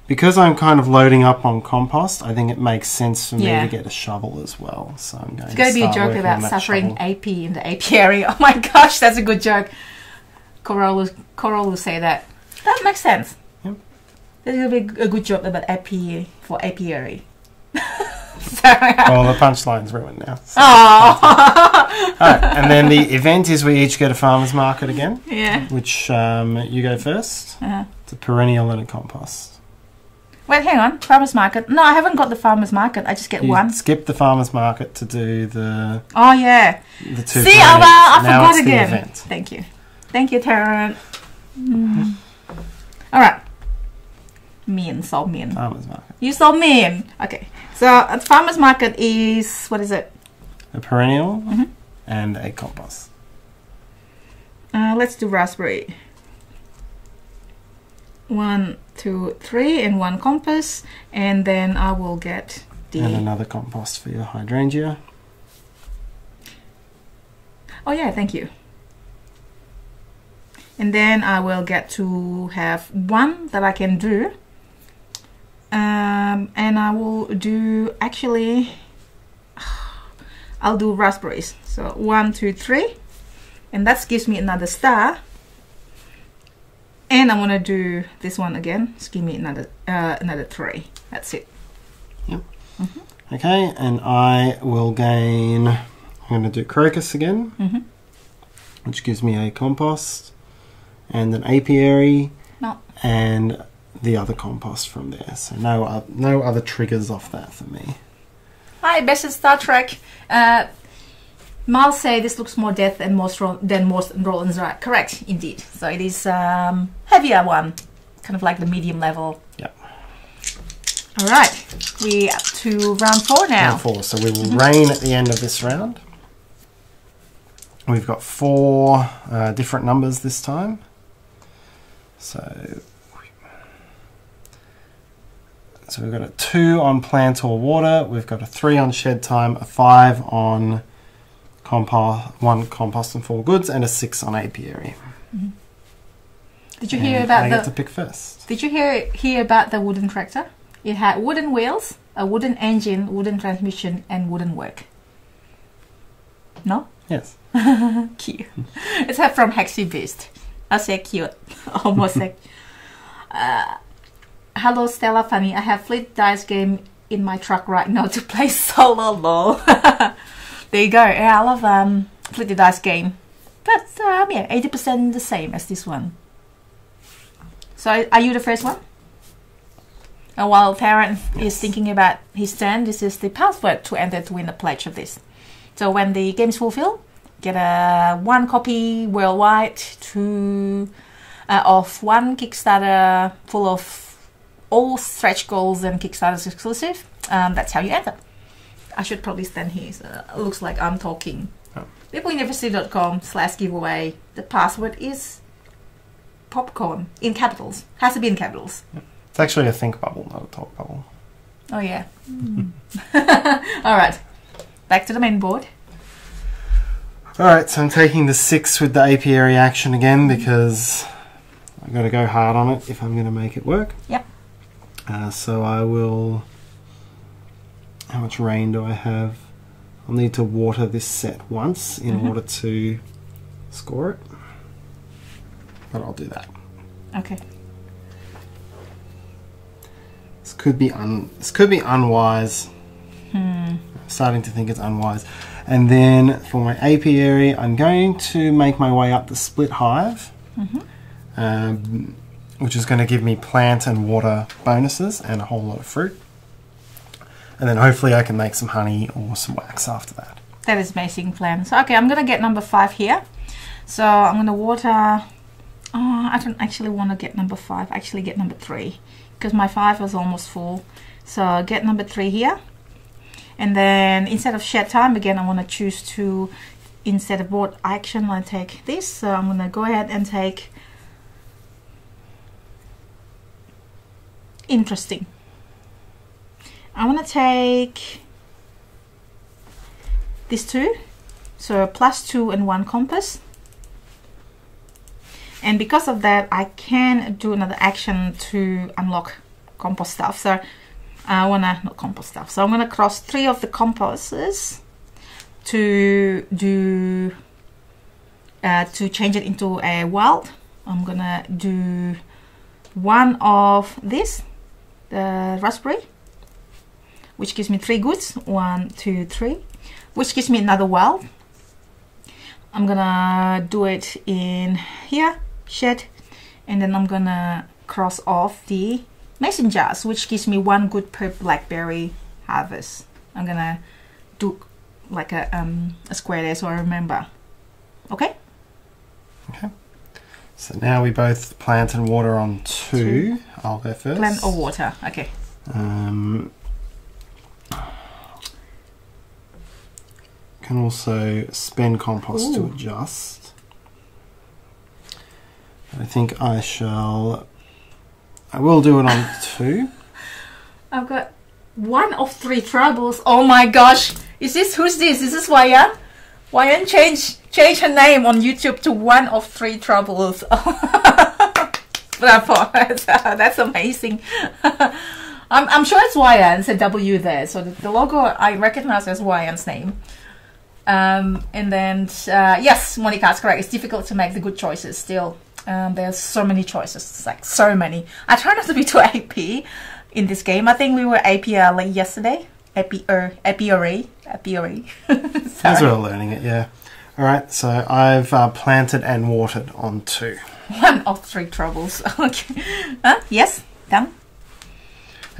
Because I'm kind of loading up on compost, I think it makes sense for me yeah. to get a shovel as well. So I'm going it's going to, to be a joke about suffering shovel. A P in the apiary. Oh my gosh, that's a good joke. Coral, Coral will say that. That makes sense. Yep. There's going to be a good joke about A P for apiary. Sorry. Well, the punchline's ruined now. So oh. All right, and then the event is we each go to farmer's market again. Yeah. Which um, you go first. Uh-huh. It's a perennial and a compost. Wait, hang on. Farmer's market. No, I haven't got the farmer's market. I just get you one. Skip the farmer's market to do the. Oh yeah. The two. See, I, uh, I now forgot it's again. The event. Thank you, thank you, Tarrant. Mm. All right. Mean, so mean. Farmer's market. You so mean. Okay, so uh, farmer's market is what is it? A perennial mm-hmm. and a compost. Uh, let's do raspberry. One, two, three, and one compost, and then I will get the and another compost for your hydrangea. Oh yeah, thank you. And then I will get to have one that I can do, um, and I will do actually. I'll do raspberries. So one, two, three, and that gives me another star. And I want to do this one again. Just give me another uh, another three. That's it. Yep. Mm-hmm. Okay, and I will gain. I'm going to do crocus again, mm-hmm. which gives me a compost and an apiary, no. and the other compost from there. So no, uh, no other triggers off that for me. Hi, best of Star Trek. Uh, Miles say this looks more death than most than most Roland's right. Correct, indeed. So it is um, heavier one, kind of like the medium level. Yeah. All right, we up to round four now. Round four. So we will mm-hmm. rain at the end of this round. We've got four uh, different numbers this time. So, so we've got a two on plant or water. We've got a three on shed time. A five on Compost, one compost and four goods, and a six on apiary. Mm-hmm. Did you and hear about I the? Get to pick first. Did you hear hear about the wooden tractor? It had wooden wheels, a wooden engine, wooden transmission, and wooden work. No. Yes. Cute. It's from Hexy Beast. I say cute. Almost like. Uh, hello, Stella. Funny. I have Flee the Dice Game in my truck right now to play solo. Lol. There you go. Yeah, I love um, Flee the Dice Game. But um, yeah, eighty percent the same as this one. So are you the first one? And while Tarrant yes. is thinking about his turn, this is the password to enter to win a pledge of this. So when the game is fulfilled, get a one copy worldwide to, uh, of one Kickstarter full of all stretch goals and Kickstarter's exclusive. Um, that's how you enter. I should probably stand here, so it looks like I'm talking. Oh. Meeple University dot com slash giveaway. The password is popcorn in capitals. Has to be in capitals. Yep. It's actually a think bubble, not a talk bubble. Oh, yeah. Mm. All right. Back to the main board. All right, so I'm taking the six with the apiary action again because I've got to go hard on it if I'm going to make it work. Yep. Uh, so I will... How much rain do I have? I'll need to water this set once in mm-hmm. order to score it. But I'll do that. Okay. This could be un this could be unwise. Hmm. I'm starting to think it's unwise. And then for my apiary, I'm going to make my way up the split hive. Mm-hmm. um, which is going to give me plant and water bonuses and a whole lot of fruit. And then hopefully I can make some honey or some wax after that. That is amazing plan. So okay, I'm going to get number five here. So I'm going to water... Oh, I don't actually want to get number five. I actually get number three because my five was almost full. So get number three here. And then instead of shed time, again, I want to choose to, instead of board action, I take this. So I'm going to go ahead and take interesting. I want to take these two. So plus two and one compass. And because of that, I can do another action to unlock compost stuff. So I wanna, not compost stuff. So I'm gonna cross three of the compasses to do, uh, to change it into a wild. I'm gonna do one of this, the raspberry, which gives me three goods, one, two, three, which gives me another wild. I'm gonna do it in here. Shed, and then I'm gonna cross off the mason jars, which gives me one good per blackberry harvest. I'm gonna do like a um a square there so I remember. Okay. Okay. So now we both plant and water on two. two. I'll go first. Plant or water. Okay. Um. Can also spend compost. Ooh. To adjust. I think I shall, I will do it on two. I've got one of three troubles. Oh my gosh. Is this, who's this? Is this Wayan? Wayan change, change her name on YouTube to one of three troubles. That's amazing. I'm, I'm sure it's Wayan. It's a W there. So the, the logo I recognize as Wayan's name. Um, and then, uh, yes, Monica is correct. It's difficult to make the good choices still. Um, there's so many choices, it's like so many. I try not to be too A P in this game. I think we were A P R like yesterday. A P R, A P R A, A P R A. As we're learning it, yeah. All right, so I've uh, planted and watered on two. One of three troubles. Okay. Huh? Yes, done.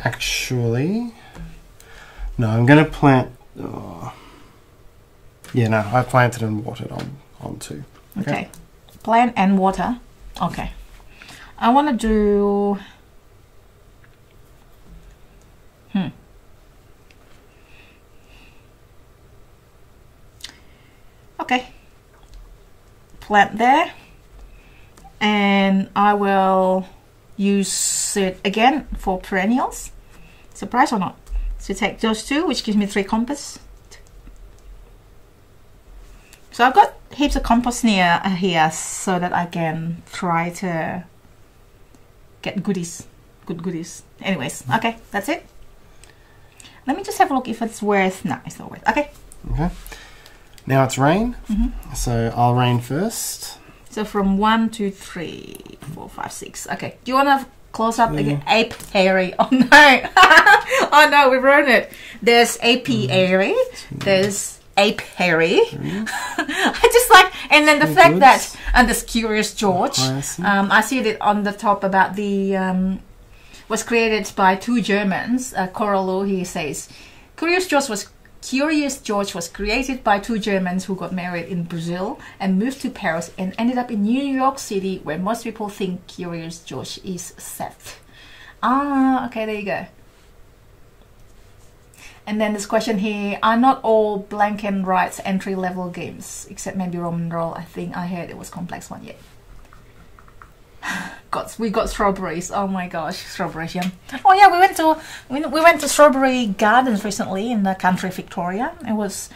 Actually, no, I'm going to plant. Oh. Yeah, no, I planted and watered on, on two. Okay. Okay. Plant and water. Okay. I want to do... Hmm. Okay. Plant there. And I will use it again for perennials. Surprise or not? So take those two, which gives me three compass. So I've got heaps of compost near uh, here so that I can try to get goodies, good goodies. Anyways, okay, that's it. Let me just have a look if it's worth, no, it's not worth, okay. Okay, now it's rain, mm-hmm. So I'll rain first. So from one, two, three, four, five, six, okay. Do you want to close up yeah. Again? Apiary, oh no, oh no, we ruined it. There's apiary, there's... apiary. I just like, and then the oh, fact good. That and this Curious George, um, I see it on the top about the um, was created by two Germans. Uh, Corallo, he says, Curious George was Curious George was created by two Germans who got married in Brazil and moved to Paris and ended up in New York City, where most people think Curious George is set. Ah, okay, there you go. And then this question here, are not all blank and rights entry-level games, except maybe Roman Roll. I think I heard it was complex one yet. Got we got strawberries. Oh my gosh, strawberries! Yeah. Oh yeah, we went to we, we went to strawberry gardens recently in the country Victoria. It was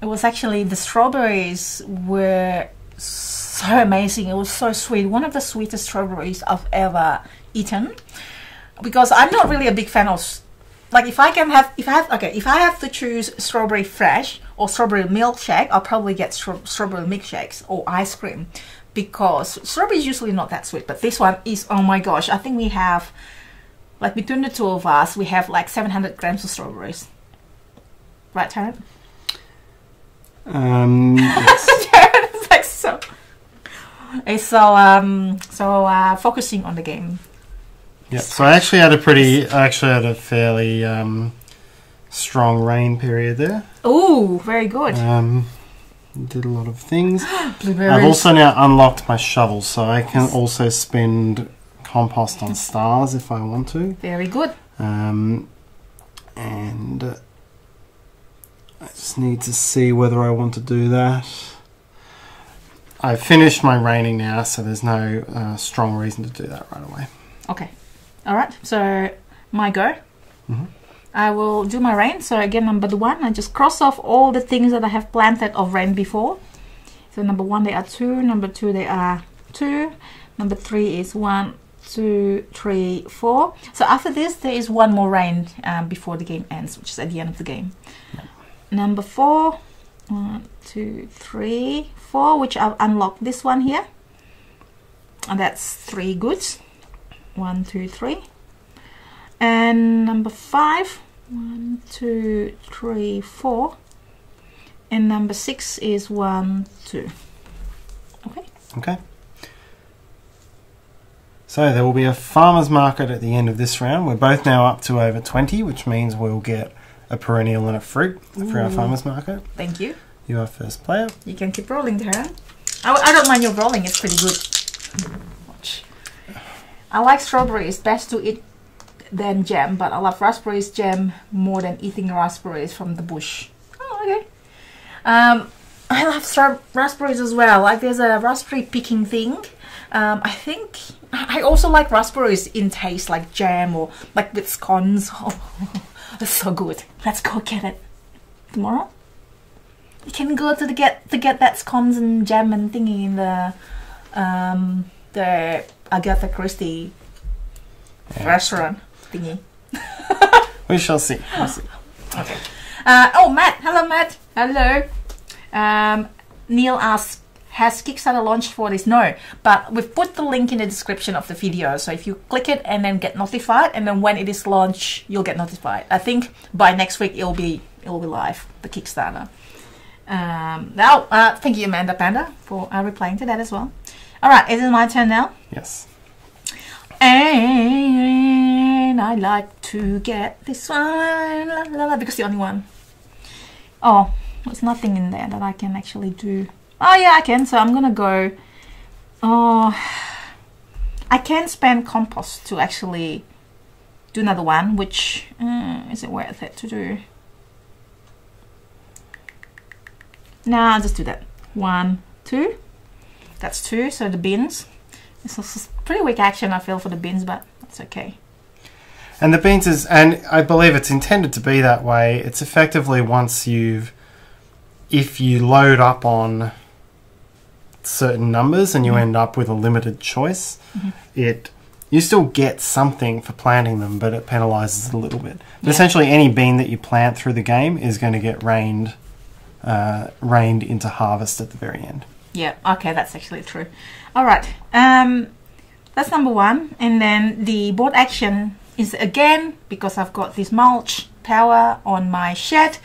it was actually the strawberries were so amazing. It was so sweet. One of the sweetest strawberries I've ever eaten. Because I'm not really a big fan of. Like if I can have, if I have, okay, if I have to choose strawberry fresh or strawberry milkshake, I'll probably get stra strawberry milkshakes or ice cream because strawberry is usually not that sweet. But this one is, oh my gosh, I think we have, like between the two of us, we have like seven hundred grams of strawberries. Right, Tarrant? Um, yes. Tarrant is like so. It's so um, so uh, focusing on the game. Yeah, so I actually had a pretty, I actually had a fairly um, strong rain period there. Oh, very good. Um, did a lot of things. I've also now unlocked my shovel, so I can also spend compost on stars if I want to. Very good. Um, and uh, I just need to see whether I want to do that. I've finished my raining now, so there's no uh, strong reason to do that right away. Okay. All right. So my go. Mm-hmm. I will do my rain. So again, number one, I just cross off all the things that I have planted of rain before. So number one, they are two. Number two, they are two. Number three is one, two, three, four. So after this, there is one more rain um, before the game ends, which is at the end of the game. Yeah. Number four, one, two, three, four, which I've unlocked this one here. And that's three goods. One, two, three. And number five, one, two, three, four. And number six is one, two. Okay. Okay. So there will be a farmer's market at the end of this round. We're both now up to over twenty, which means we'll get a perennial and a fruit for Ooh. Our farmer's market. Thank you. You are first player. You can keep rolling, Tarrant. I, I don't mind your rolling, it's pretty good. Watch. I like strawberries, best to eat than jam, but I love raspberries jam more than eating raspberries from the bush. Oh, okay. Um, I love raspberries as well. Like there's a raspberry picking thing. Um, I think I also like raspberries in taste, like jam or like with scones. Oh, that's so good. Let's go get it tomorrow. You can go to the get to get that scones and jam and thingy in the um, the Agatha Christie yeah. restaurant. Thingy. We shall see. We'll see. Okay. Uh, oh, Matt. Hello, Matt. Hello. Um, Neil asks, has Kickstarter launched for this? No, but we've put the link in the description of the video. So if you click it and then get notified, and then when it is launched, you'll get notified. I think by next week it'll be it'll be live, the Kickstarter. Um, now, uh, thank you, Amanda Panda, for uh, replying to that as well. All right, is it my turn now? Yes. And I like to get this one, la, la, la, because the only one. Oh, there's nothing in there that I can actually do. Oh yeah, I can. So I'm gonna go. Oh, I can spend compost to actually do another one. Which uh, is it worth it to do? Nah, I'll just do that. One, two. That's two. So the bins. This is pretty weak action, I feel, for the bins, but that's okay. And the beans is, and I believe it's intended to be that way. It's effectively once you've, if you load up on certain numbers and you mm-hmm. end up with a limited choice, mm-hmm. it you still get something for planting them, but it penalizes a little bit. But yeah. essentially, any bean that you plant through the game is going to get rained, uh, rained into harvest at the very end. Yeah. Okay, that's actually true. All right. Um, that's number one, and then the board action. Is again because I've got this mulch tower on my shed.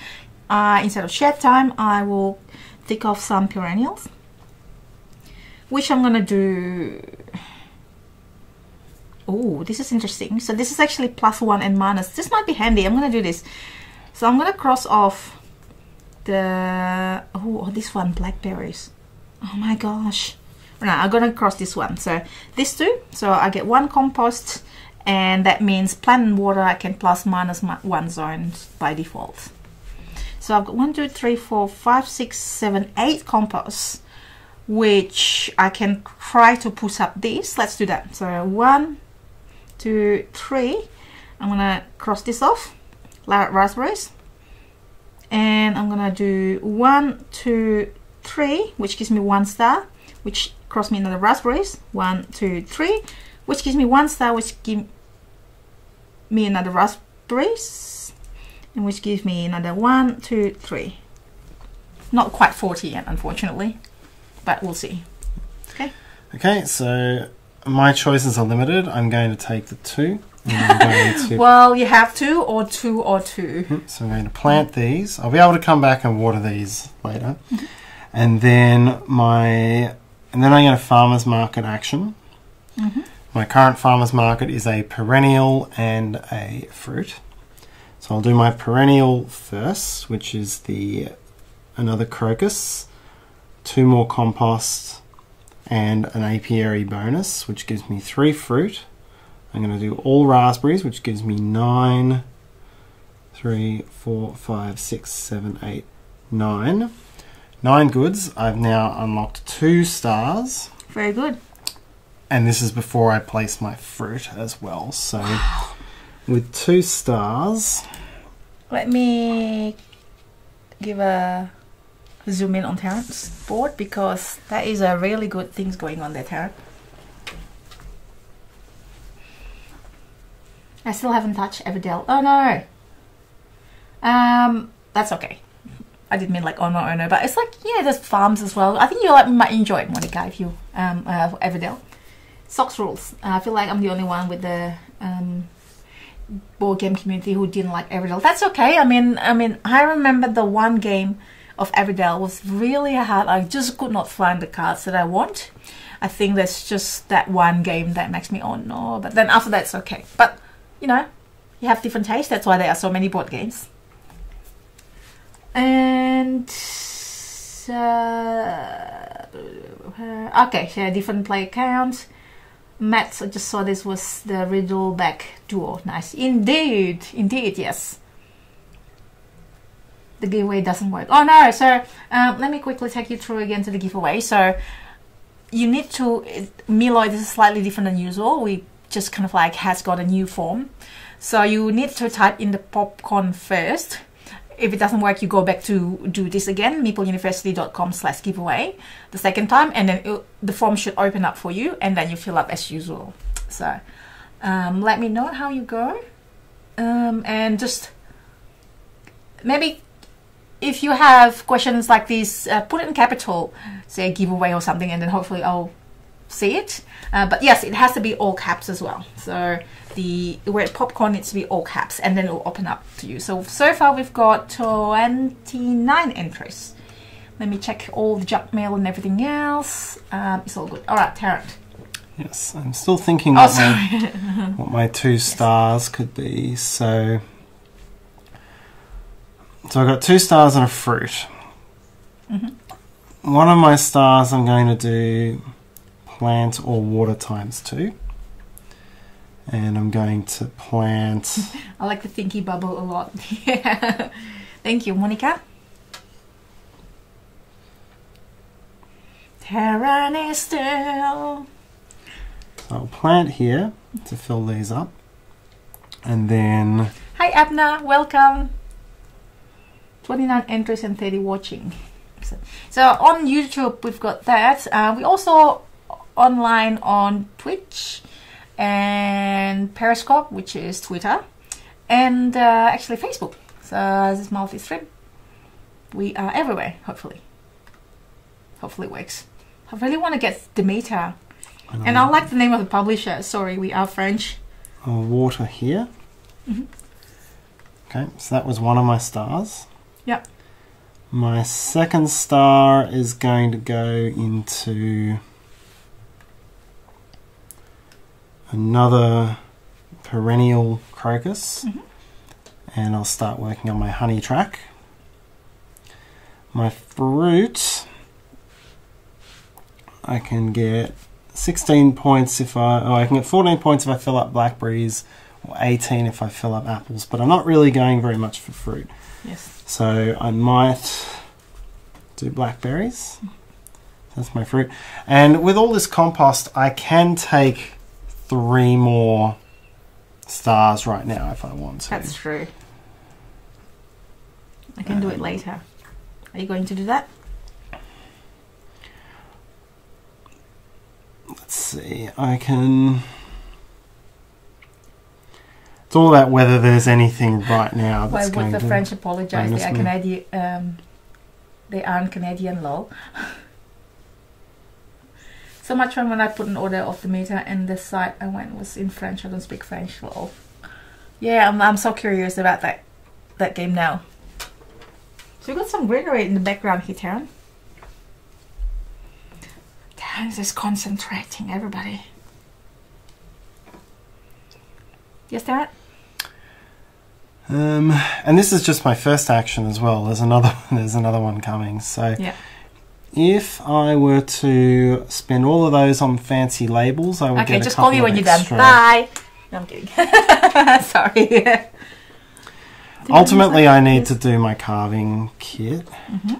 Uh, instead of shed time, I will take off some perennials, which I'm gonna do. Oh, this is interesting. So this is actually plus one and minus. This might be handy. I'm gonna do this. So I'm gonna cross off the oh this one blackberries. Oh my gosh! No, I'm gonna cross this one. So these two. So I get one compost. And that means plant and water, I can plus minus one zone by default. So I've got one, two, three, four, five, six, seven, eight composts, which I can try to push up this. Let's do that. So one, two, three. I'm gonna cross this off, raspberries. And I'm gonna do one, two, three, which gives me one star, which cross me another raspberries. One, two, three. Which gives me one star, which give me another raspberries, and which gives me another one, two, three. Not quite forty yet, unfortunately, but we'll see. Okay. Okay, so my choices are limited. I'm going to take the two. And I'm going to well, you have two or two or two. So I'm going to plant these. I'll be able to come back and water these later. And then my And then I get a farmer's market action. Mm-hmm. My current farmer's market is a perennial and a fruit. So I'll do my perennial first, which is the another crocus, two more compost, and an apiary bonus, which gives me three fruit. I'm going to do all raspberries, which gives me nine, three, four, five, six, seven, eight, nine. Nine goods. I've now unlocked two stars. Very good. And this is before I place my fruit as well. So wow. With two stars. Let me give a zoom in on Tarrant's board, because that is a really good things going on there, Tarrant. I still haven't touched Everdell. Oh no! Um, that's okay. I didn't mean like oh no, oh no, but it's like, yeah, there's farms as well. I think you like might enjoy it, Monica, if you um uh, Everdell. Socks rules. Uh, I feel like I'm the only one with the um. board game community who didn't like Everdell. That's okay. I mean, I mean, I remember the one game of Everdell was really hard. I just could not find the cards that I want. I think that's just that one game that makes me oh no. But then after that, it's okay. But you know, you have different tastes. That's why there are so many board games. And uh, okay, so different player counts. Matt, I just saw this was the Riddleback duo. Nice. Indeed. Indeed, yes. The giveaway doesn't work. Oh, no. So um, let me quickly take you through again to the giveaway. So you need to... It, Milo, this is slightly different than usual. We just kind of like has got a new form. So you need to type in the popcorn first. If it doesn't work, you go back to do this again, meeple university dot com slash giveaway the second time, and then it, the form should open up for you, and then you fill up as usual. So um, let me know how you go, um, and just maybe if you have questions like this, uh, put it in capital, say giveaway or something, and then hopefully I'll see it. Uh, but yes, it has to be all caps as well. So the word popcorn needs to be all caps, and then it will open up to you. So so far we've got twenty-nine entries. Let me check all the junk mail and everything else. Um, it's all good. All right, Tarrant. Yes, I'm still thinking oh, what, my, what my two stars yes. could be. So so I've got two stars and a fruit. Mm-hmm. One of my stars I'm going to do plant or water times two, and I'm going to plant. I like the thinky bubble a lot. Yeah. Thank you, Monica. Terran is still. So I'll plant here to fill these up, and then. Hi, Abner. Welcome. twenty-nine entries and thirty watching. So, so on YouTube we've got that. Uh, we also. Online on Twitch and Periscope, which is Twitter, and uh, actually Facebook. So this is multi-stream. We are everywhere, hopefully. Hopefully it works. I really want to get Demeter. I and I like the name of the publisher. Sorry, we are French. Oh, water here. Mm-hmm. Okay, so that was one of my stars. Yep. My second star is going to go into... another perennial crocus, mm-hmm. and I'll start working on my honey track. My fruit, I can get sixteen points if I, oh, I can get fourteen points if I fill up blackberries, or eighteen if I fill up apples, but I'm not really going very much for fruit. Yes. So I might do blackberries. That's my fruit. And with all this compost, I can take three more stars right now if I want to. That's true. I can um, do it later. Are you going to do that? Let's see. I can... It's all about whether there's anything right now that's going to... Why would the French apologise? They are Canadian... Um, they aren't Canadian law. So much fun when I put an order of the meter, and the site I went was in French. I don't speak French at all. Yeah, I'm, I'm so curious about that that game now. So we got some greenery in the background here, Tarrant. This is concentrating, everybody. Yes, Tarrant? Um, and this is just my first action as well. There's another one, there's another one coming. So yeah. If I were to spend all of those on fancy labels, I would okay, get a just call me when you're done. Bye. No, I'm kidding. Sorry. Ultimately, I need to do my carving kit. Mm-hmm.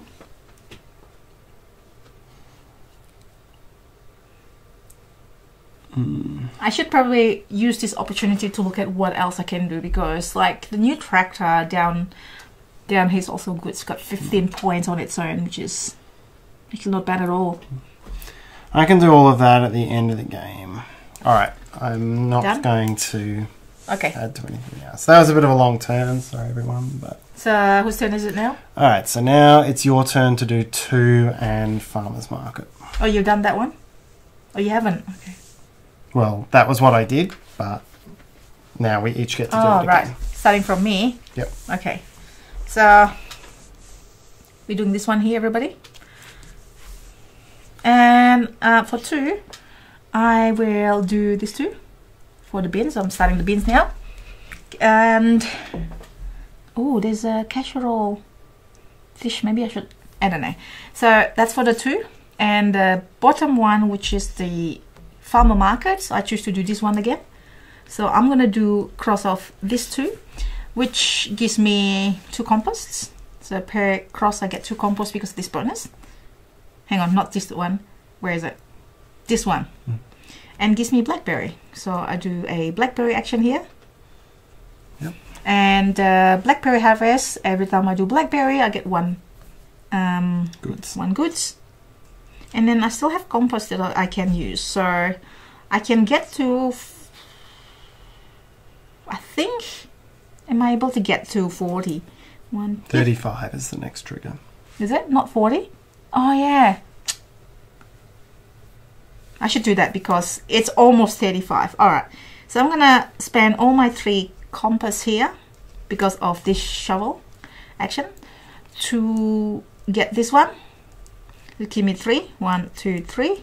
I should probably use this opportunity to look at what else I can do, because like the new tractor down down here is also good. It's got fifteen points on its own, which is not bad at all. I can do all of that at the end of the game. Alright, I'm not Done? going to okay. add to anything else. That was a bit of a long turn, sorry everyone. But so whose turn is it now? Alright, so now it's your turn to do two and farmer's market. Oh, you've done that one? Oh, you haven't? Okay. Well, that was what I did, but now we each get to oh, do it right. again. Starting from me? Yep. Okay. So, we're doing this one here, everybody. And uh, for two, I will do this two for the bins. I'm starting the bins now. And, oh, there's a casserole fish. Maybe I should, I don't know. So, that's for the two. And the bottom one, which is the farmer market, so I choose to do this one again. So I'm gonna do cross off these two, which gives me two composts. So per cross I get two composts because of this bonus. Hang on, not this one. Where is it? This one. Mm. And gives me blackberry. So I do a blackberry action here. Yep. And uh, blackberry harvest. Every time I do blackberry, I get one um, goods. One goods. And then I still have compost that I can use, so I can get to, f I think, am I able to get to forty? One, thirty-five is the next trigger. Is it? Not forty? Oh yeah. I should do that because it's almost thirty-five. Alright, so I'm gonna spend all my three compost here because of this shovel action to get this one. It'll give me three, one, two, three,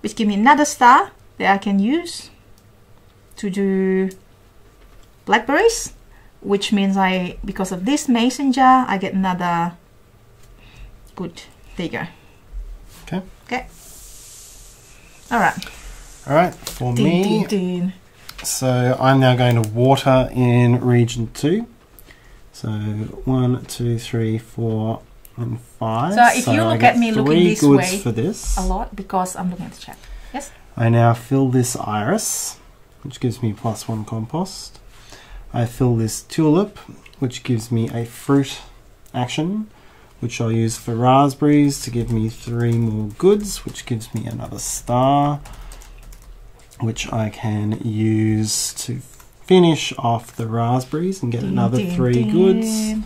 which give me another star that I can use to do blackberries, which means I, because of this mason jar, I get another good. There you go. Okay. Okay. All right. All right. For ding, me. Ding, ding. So I'm now going to water in region two. So one, two, three, four. And five. So if so you look at me looking this way for this. a lot because I'm looking at the chat. Yes. I now fill this iris, which gives me plus one compost. I fill this tulip, which gives me a fruit action, which I'll use for raspberries to give me three more goods, which gives me another star, which I can use to finish off the raspberries and get ding, another ding, three ding. goods.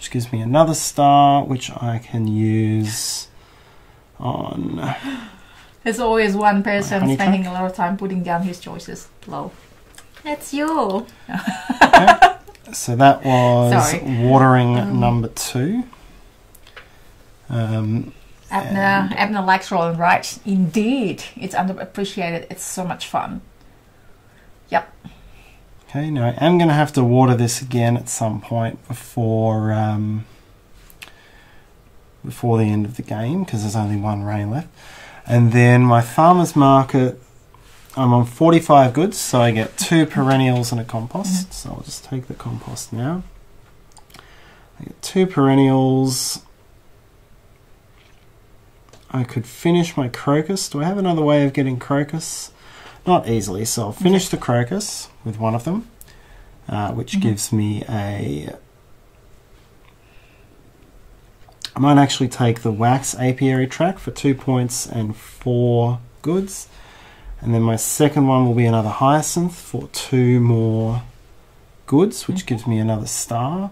Which gives me another star, which I can use on... There's always one person spending a lot of time putting down his choices below. That's you! Okay. So that was Sorry. watering um, number two. Um, Abner, Abner likes rolling rights. Indeed! It's underappreciated. It's so much fun. Yep. Okay, now I am going to have to water this again at some point before um, before the end of the game, because there's only one rain left. And then my farmer's market, I'm on forty-five goods, so I get two perennials and a compost. Mm-hmm. So I'll just take the compost now. I get two perennials. I could finish my crocus. Do I have another way of getting crocus? Not easily, so I'll finish okay. the crocus with one of them, uh, which mm-hmm. gives me a... I might actually take the wax apiary tract for two points and four goods, and then my second one will be another hyacinth for two more goods, which mm-hmm. gives me another star,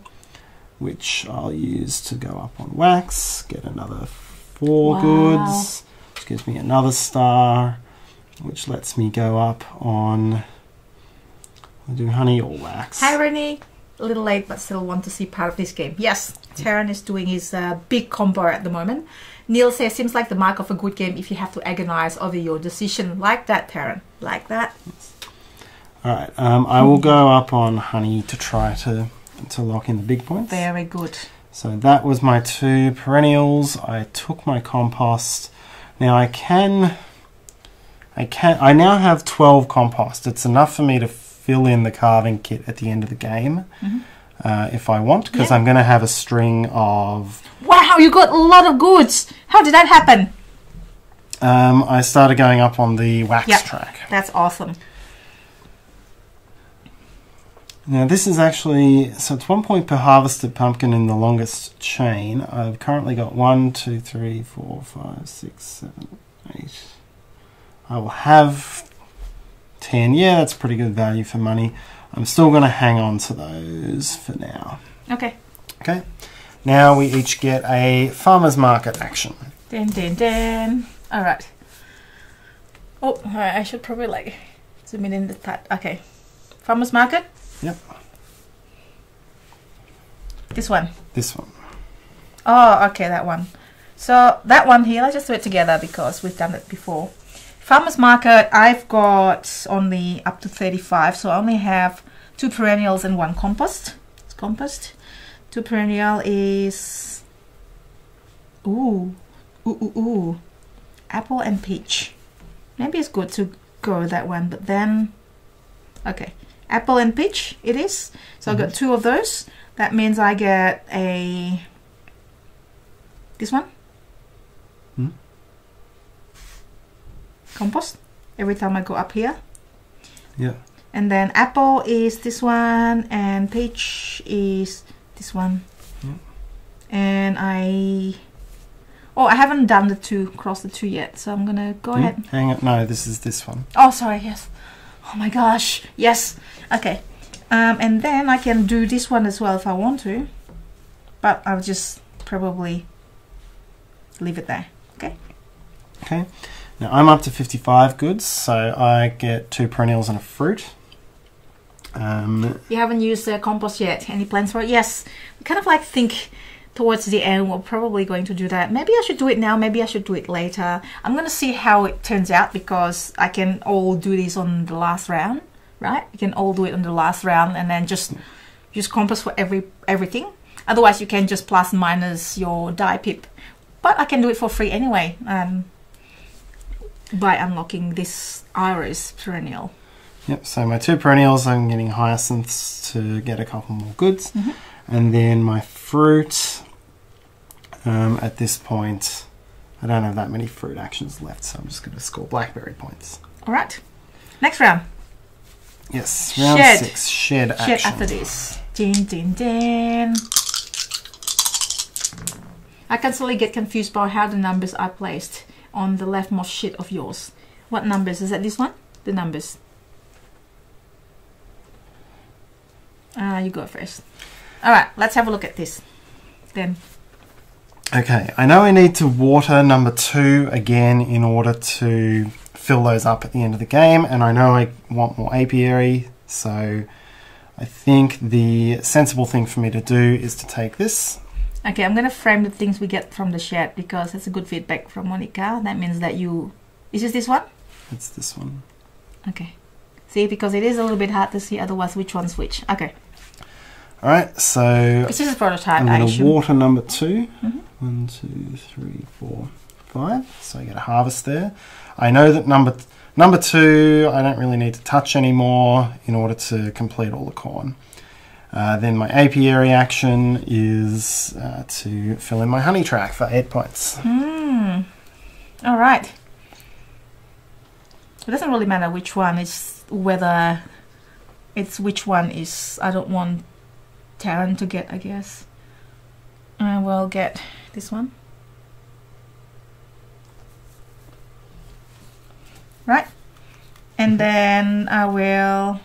which I'll use to go up on wax, get another four wow. goods, which gives me another star, which lets me go up on... I'll do honey or wax. Hi, Renee. a little late, but still want to see part of this game. Yes, Tarrant is doing his uh, big combo at the moment. Neil says, seems like the mark of a good game if you have to agonize over your decision. Like that, Tarrant. Like that. All right. Um, I will go up on Honey to try to, to lock in the big points. Very good. So that was my two perennials. I took my compost. Now I can... I can. I now have twelve compost. It's enough for me to fill in the carving kit at the end of the game, mm-hmm. uh, if I want, because yeah. I'm going to have a string of... Wow, you got a lot of goods. How did that happen? Um, I started going up on the wax yep. track. That's awesome. Now this is actually... So it's one point per harvested pumpkin in the longest chain. I've currently got one, two, three, four, five, six, seven, eight... I will have ten. Yeah, that's pretty good value for money. I'm still going to hang on to those for now. Okay. Okay. Now we each get a farmer's market action. Dun, dun, dun. All right. Oh, all right. I should probably like zoom in in the tat. Okay. Farmer's market? Yep. This one? This one. Oh, okay, that one. So that one here, let's just do it together because we've done it before. Farmer's market, I've got only up to thirty-five, so I only have two perennials and one compost. It's compost. Two perennial is ooh, ooh, ooh, ooh, apple and peach. Maybe it's good to go with that one, but then okay, apple and peach it is. So mm-hmm. I've got two of those. That means I get a this one. Hmm? Compost every time I go up here. Yeah. And then apple is this one and peach is this one. Yeah. And I oh I haven't done the two cross the two yet, so I'm gonna go mm, ahead. Hang on, no, this is this one. Oh sorry, yes. Oh my gosh, yes. Okay. Um and then I can do this one as well if I want to. But I'll just probably leave it there. Okay. Okay. Now I'm up to fifty-five goods, so I get two perennials and a fruit. Um, you haven't used the compost yet. Any plans for it? Yes. We kind of like think towards the end we're probably going to do that. Maybe I should do it now. Maybe I should do it later. I'm going to see how it turns out because I can all do this on the last round, right? You can all do it on the last round and then just use compost for every everything. Otherwise, you can just plus and minus your die pip. But I can do it for free anyway. Um, by unlocking this iris perennial. Yep, so my two perennials, I'm getting hyacinths to get a couple more goods. Mm-hmm. And then my fruit, um, at this point, I don't have that many fruit actions left, so I'm just going to score blackberry points. All right. Next round. Yes, round shed. six, shed action. Shed after this. Din, din, din. I constantly get confused by how the numbers are placed on the leftmost sheet of yours. What numbers? Is that this one? The numbers. Ah, uh, you go first. Alright, let's have a look at this then. Okay, I know I need to water number two again in order to fill those up at the end of the game, and I know I want more apiary, so I think the sensible thing for me to do is to take this. Okay, I'm going to frame the things we get from the shed because that's a good feedback from Monica. That means that you... Is it this one? It's this one. Okay. See, because it is a little bit hard to see otherwise which one's which. Okay. All right, so... This is a prototype, I assume. I'm going to water number two. Mm-hmm. One, two, three, four, five. So I get a harvest there. I know that number th number two I don't really need to touch anymore in order to complete all the corn. Uh, then my apiary action is uh, to fill in my honey track for eight points. Mm. All right. It doesn't really matter which one. It's whether it's which one is. I don't want Tarrant to get, I guess. I will get this one. Right. And then I will...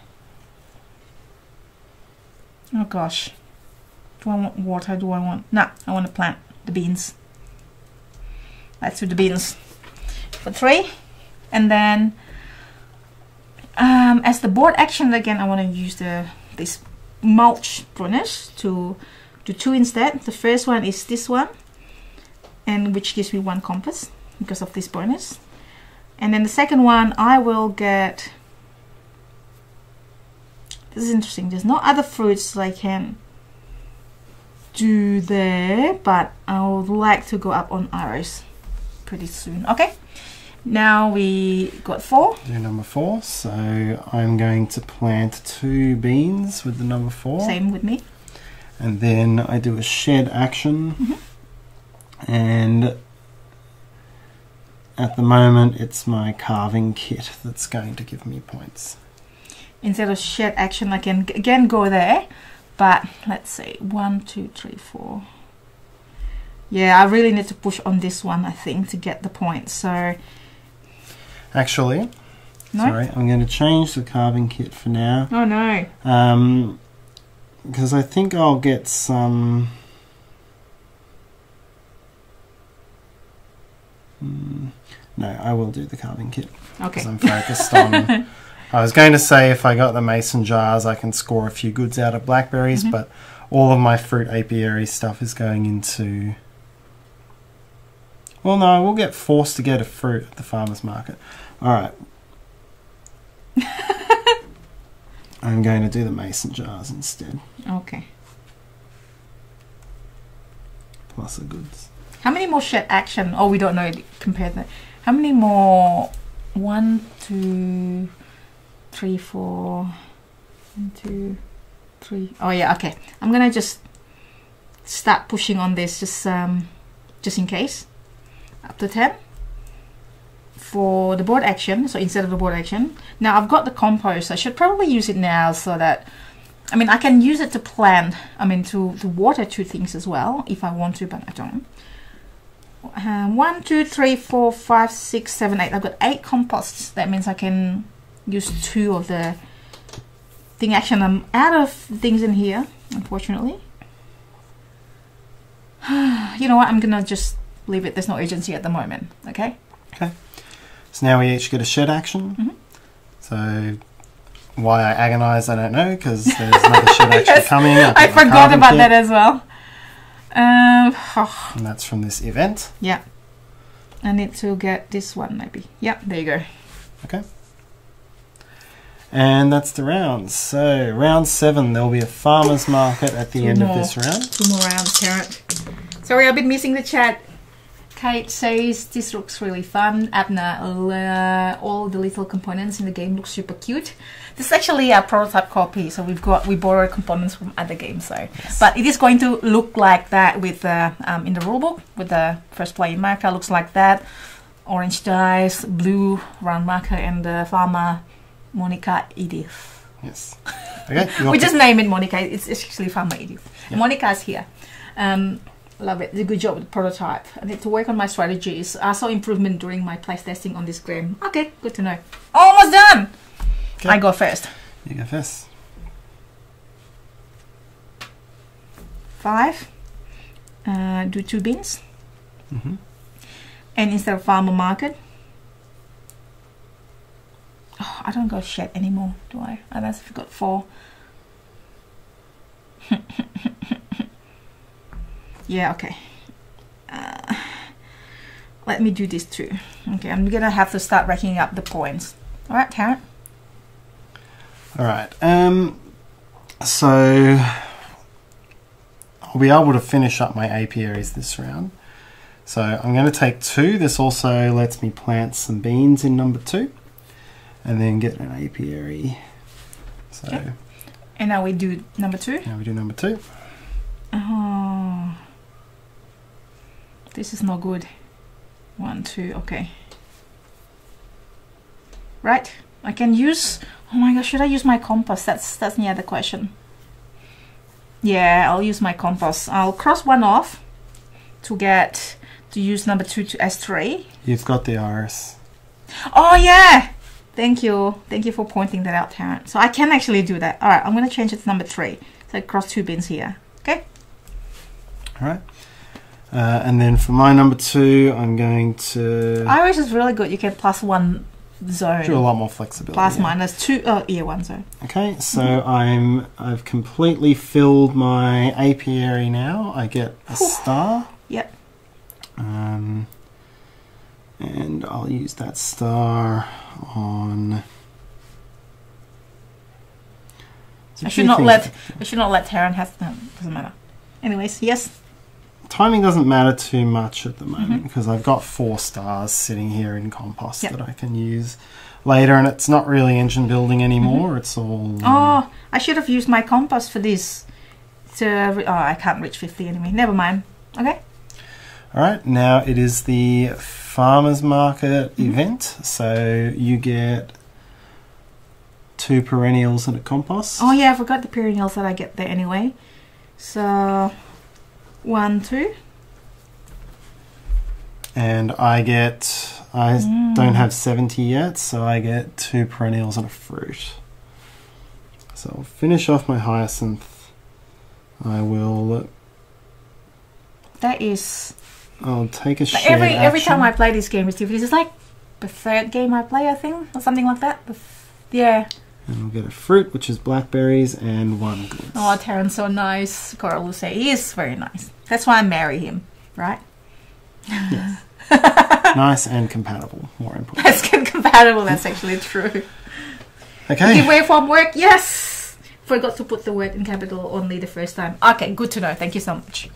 Oh gosh, do I want water, do I want... No, I want to plant the beans. Let's do the beans for three. And then um, as the board action again, I want to use the this mulch Brunesh to to two instead. The first one is this one, and which gives me one compass because of this bonus. And then the second one I will get. This is interesting. There's no other fruits that I can do there, but I would like to go up on arrows pretty soon. Okay, now we got four. Do number four. So I'm going to plant two beans with the number four. Same with me. And then I do a shared action. Mm-hmm. And at the moment it's my carving kit that's going to give me points. Instead of shared action I can again go there, but let's see, one, two, three, four. Yeah, I really need to push on this one I think to get the points. So actually no? Sorry, I'm going to change the carving kit for now. Oh no. Um because I think I'll get some mm, no, I will do the carving kit. Okay. Because I'm focused on I was going to say if I got the mason jars I can score a few goods out of blackberries, mm-hmm. but all of my fruit apiary stuff is going into... Well, no, I will get forced to get a fruit at the farmer's market. Alright. I'm going to do the mason jars instead. Okay. Plus the goods. How many more shared action? Oh, we don't know. Compare that. How many more? One, two... Three, four, one, two, three. Oh yeah, okay. I'm gonna just start pushing on this, just um, just in case. Up to ten for the board action. So instead of the board action, now I've got the compost. I should probably use it now, so that I mean I can use it to plant. I mean to to water two things as well if I want to, but I don't. Um, one, two, three, four, five, six, seven, eight. I've got eight composts. That means I can use two of the thing action. I'm out of things in here, unfortunately. You know what? I'm gonna just leave it. There's no urgency at the moment. Okay. Okay. So now we each get a shed action. Mm-hmm. So why I agonise, I don't know, because there's another shed action yes. coming. I forgot about kit. that as well. Um, oh. And that's from this event. Yeah. I need to get this one maybe. Yeah. There you go. Okay. And that's the round. So round seven, there'll be a farmer's market at the two end more, of this round. Two more rounds, Tarrant. Sorry, I've been missing the chat. Kate says, this looks really fun. Abner, uh, all the little components in the game look super cute. This is actually a prototype copy, so we've got, we borrowed components from other games. So, yes. But it is going to look like that with uh, um, in the rulebook, with the first player marker, looks like that. Orange dice, blue round marker, and the farmer... Monica Edith. Yes. Okay. We just name it Monica. It's actually Farmer Edith. Yep. Monica's here. Um, love it. It's a good job with the prototype. I need to work on my strategies. I saw improvement during my playtesting on this game. Okay, good to know. Almost done! Okay. I go first. You go first. Five. Uh, do two beans. Mm-hmm. And instead of farmer market, oh, I don't go shed anymore, do I? I don't know if I've got four. Yeah, okay. Uh, let me do this too. Okay, I'm gonna have to start racking up the points. All right, Tarrant. All right. Um. So I'll be able to finish up my apiaries this round. So I'm gonna take two. This also lets me plant some beans in number two. And then get an apiary. So. Okay. And now we do number two. Now we do number two. Oh, this is not good. One, two. Okay. Right. I can use. Oh my gosh! Should I use my compass? That's that's the other question. Yeah, I'll use my compass. I'll cross one off to get to use number two to as three. You've got the iris. Oh yeah. Thank you. Thank you for pointing that out, Tarrant. So I can actually do that. All right, I'm going to change it to number three. So I cross two bins here. Okay? All right. Uh, and then for my number two, I'm going to... Iris is really good. You can plus one zone. Do a lot more flexibility. Plus, yeah. minus two, oh, yeah, one zone. Okay, so mm-hmm. I'm, I've completely filled my apiary now. I get a Ooh. star. Yep. Um, and I'll use that star on... I should not let, I should not let Tarrant have them. Doesn't matter. Anyways, yes. Timing doesn't matter too much at the moment because mm-hmm. I've got four stars sitting here in compost yep. that I can use later, and it's not really engine building anymore. Mm-hmm. It's all. Oh, I should have used my compost for this. So oh, I can't reach fifty anyway. Never mind. Okay. All right. Now it is the farmers market mm-hmm. event, so you get two perennials and a compost. Oh yeah, I forgot the perennials that I get there anyway. So one, two. And I get, I mm. don't have seventy yet, so I get two perennials and a fruit. So I'll finish off my hyacinth. I will. That is. I'll take a shot. Every, every time I play this game, it's just like the third game I play, I think, or something like that. The yeah. And we'll get a fruit, which is blackberries, and one goods. Oh, Tarrant's so nice. Coral will say he is very nice. That's why I marry him, right? Yes. Nice and compatible, more important. Nice and compatible, that's actually true. Okay. Give way from work, yes! Forgot to put the word in capital only the first time. Okay, good to know. Thank you so much.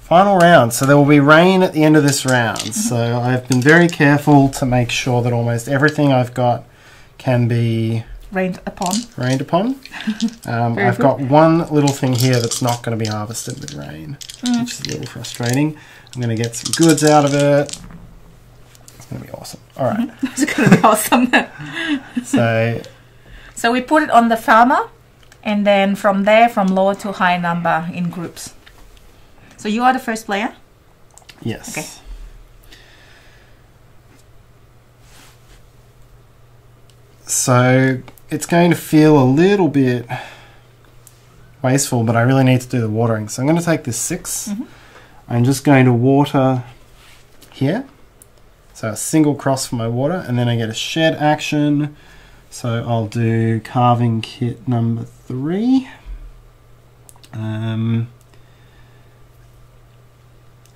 Final round. So there will be rain at the end of this round. So I've been very careful to make sure that almost everything I've got can be rained upon. Rained upon. Um, I've good. got one little thing here that's not going to be harvested with rain, mm. which is a little frustrating. I'm going to get some goods out of it. It's going to be awesome. All right. Mm-hmm. It's going to be awesome. so, so we put it on the farmer, and then from there, from lower to high number in groups. So you are the first player? Yes. Okay. So it's going to feel a little bit wasteful, but I really need to do the watering. So I'm going to take this six. Mm-hmm. I'm just going to water here. So a single cross for my water, and then I get a shed action. So I'll do carving kit number three. Um,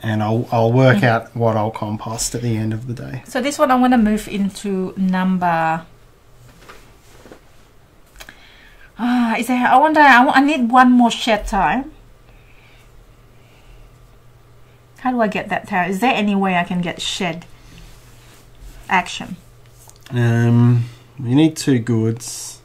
and I'll, I'll work mm-hmm. out what I'll compost at the end of the day. So this one I'm going to move into number... Ah, is there, I wonder, I, I need one more shed time. How do I get that tower? Is there any way I can get shed action? Um, you need two goods.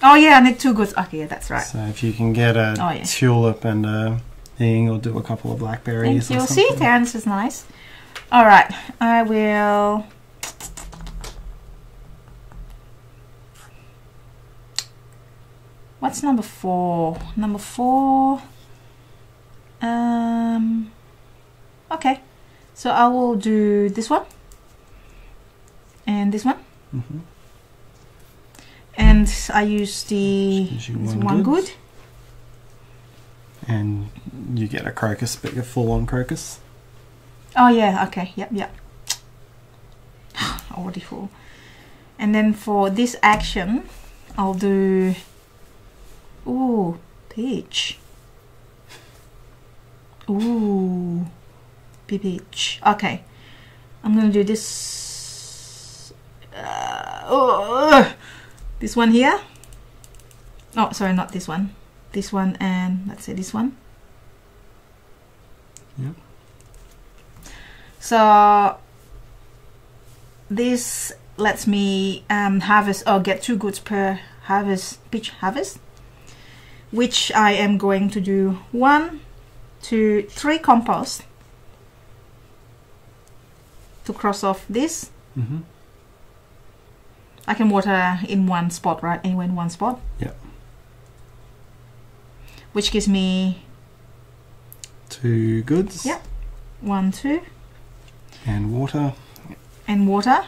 Oh yeah, I need two goods. Okay, yeah, that's right. So if you can get a oh, yeah. tulip and a thing, or do a couple of blackberries. Thank you. Or something. See, Terrence is nice. All right, I will... What's number four? Number four. Um, okay. So I will do this one. And this one. Mm-hmm. And I use the one, one good. And you get a crocus, but you're full on crocus. Oh, yeah. Okay. Yep, yep. Already full. And then for this action, I'll do... Ooh, peach. Ooh, peach. Okay, I'm gonna do this. Uh, oh, this one here. Oh, sorry, not this one. This one, and let's say this one. Yeah. So this lets me um, harvest or get two goods per harvest. Peach harvest. Which I am going to do one, two, three compost to cross off this. Mm-hmm. I can water in one spot, right? Anywhere in one spot. Yeah. Which gives me two goods. Yep. Yeah. One, two. And water. And water.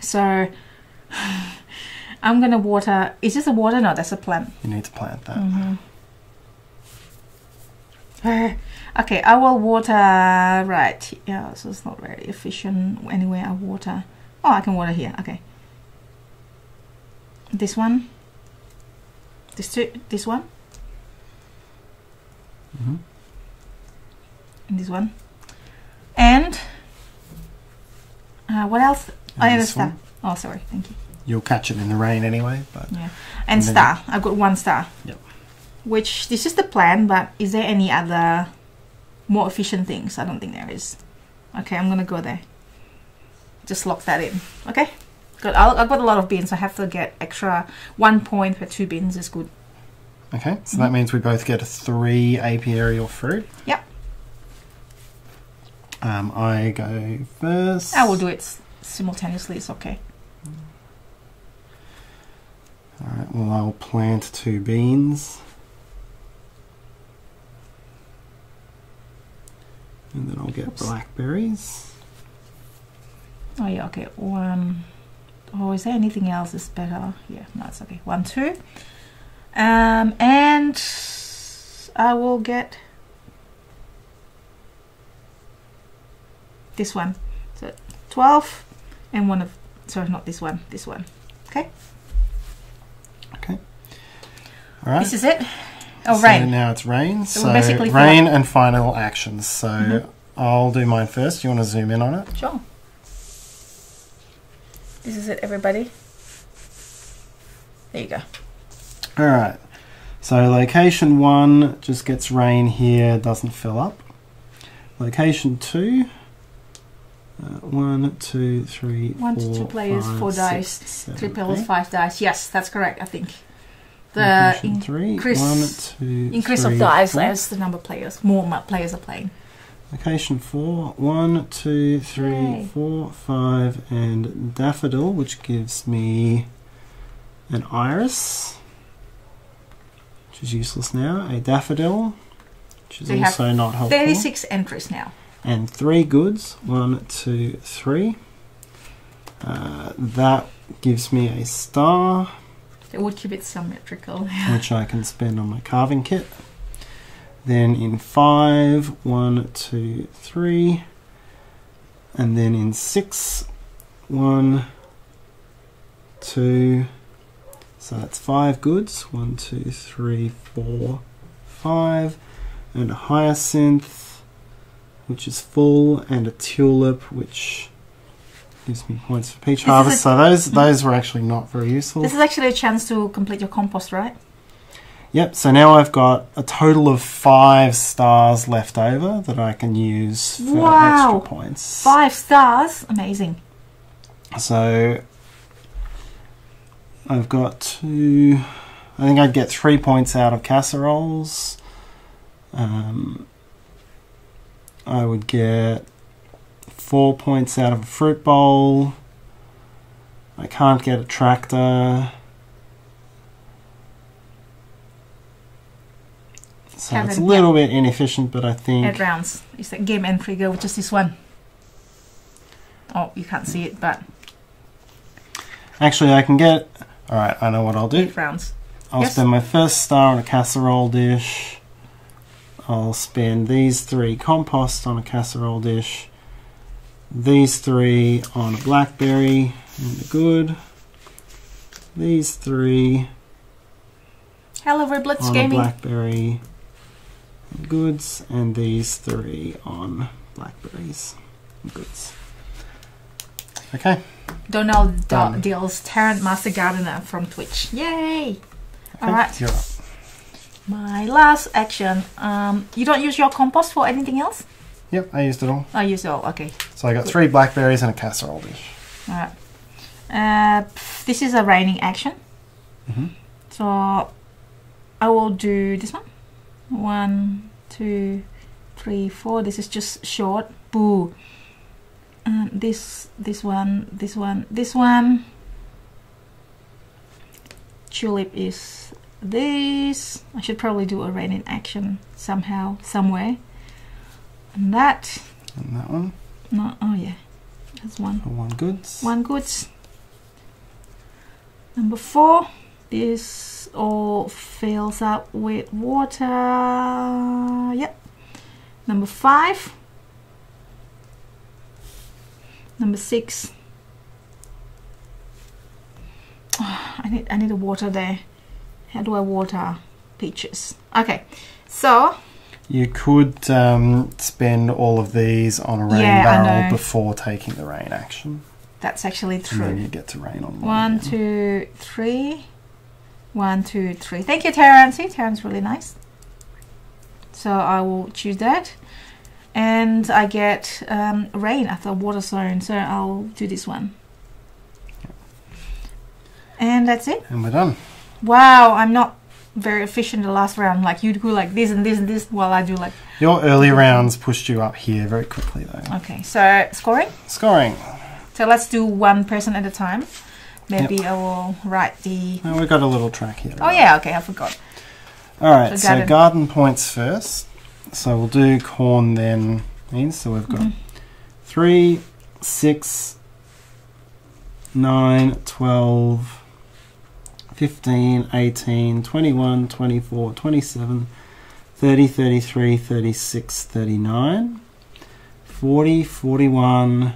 So. I'm gonna water. Is this a water? No, that's a plant. You need to plant that. Mm-hmm. Okay, I will water. Right. Yeah, so it's not very efficient. Anyway, I water Oh, I can water here, okay. This one. This two, this one. Mm-hmm. And this one. And uh, what else? And I have a star. One. Oh, sorry, thank you. You'll catch it in the rain anyway, but yeah. And, and star. I've got one star. Yep. Which this is the plan, but is there any other more efficient things? I don't think there is. Okay, I'm gonna go there. Just lock that in. Okay. Good. I'll, I've got a lot of bins. I have to get extra one point per two bins is good. Okay, so mm-hmm. that means we both get a three apiary or fruit. Yep. Um, I go first. I will do it simultaneously. It's okay. All right. Well, I'll plant two beans, and then I'll get Oops. blackberries. Oh yeah. Okay. One. Oh, is there anything else that's better? Yeah. No, it's okay. One, two. Um, and I will get this one. So twelve, and one of. Sorry, not this one. This one. Okay. Okay. All right. This is it. Oh, so rain. Now it's rain. So, so basically rain and final actions. So mm-hmm. I'll do mine first. You want to zoom in on it? Sure. This is it, everybody. There you go. All right. So location one just gets rain here, doesn't fill up. Location two. Uh, one, two, three, one four, to two players, five, four six, dice, seven, three players, eight. five dice. Yes, that's correct. I think the in three, increase, one, two, increase three, of dice four. As the number of players, more players are playing. Location four, one, two, three, Yay. four, five, and daffodil, which gives me an iris, which is useless now. A daffodil, which is they also have not helpful. thirty-six entries now. And three goods, one, two, three. Uh, that gives me a star. It would keep it symmetrical. Which I can spend on my carving kit. Then in five, one, two, three. And then in six, one, two. So that's five goods. One, two, three, four, five. And a hyacinth, which is full, and a tulip, which gives me points for peach this harvest. So those those were actually not very useful. This is actually a chance to complete your compost, right? Yep. So now I've got a total of five stars left over that I can use for wow. extra points. Five stars, amazing. So I've got two. I think I'd get three points out of casseroles. Um. I would get four points out of a fruit bowl. I can't get a tractor. So Kevin, it's a little yep. bit inefficient, but I think... Eight rounds. It's that game entry go with just this one. Oh, you can't see it, but... Actually, I can get... Alright, I know what I'll do. Eight rounds. I'll yes. spend my first star on a casserole dish. I'll spend these three compost on a casserole dish, these three on a blackberry and a good, these three Hello, Riblets on Gaming. a blackberry and goods, and these three on blackberries and goods. Okay. Donald Done. deals Tarrant Master Gardener from Twitch. Yay! Okay, alright. You're up. My last action. Um, you don't use your compost for anything else? Yep, I used it all. I used it all, okay. So I got Good. three blackberries and a casserole dish. Alright. Uh, this is a raining action. Mm-hmm. So I will do this one. One, two, three, four. This is just short. Boo. Um, this, this one, this one, this one. Tulip is... This I should probably do a rain in action somehow, somewhere. And that. And that one. No, oh yeah, that's one. For one goods. One goods. Number four. This all fills up with water. Yep. Number five. Number six. I need I need a water there. How do I water peaches? Okay, so you could um, spend all of these on a rain yeah, barrel before taking the rain action. That's actually true. And then you get to rain on one, again. two, three. One, two, three. Thank you, Tarrant. See, Tarrant's really nice. So I will choose that. And I get um, rain after water zone. So I'll do this one. And that's it. And we're done. Wow, I'm not very efficient the last round. Like, you do like this and this and this while I do like... Your early rounds pushed you up here very quickly, though. Okay, so scoring? Scoring. So let's do one person at a time. Maybe yep. I will write the... Oh, we've got a little track here. Oh, right? Yeah, okay, I forgot. All right, so garden. so garden points first. So we'll do corn then. So we've got mm-hmm. three, six, nine, twelve... fifteen, eighteen, twenty-one, twenty-four, twenty-seven, thirty, thirty-three, thirty-six, thirty-nine, forty, forty-one,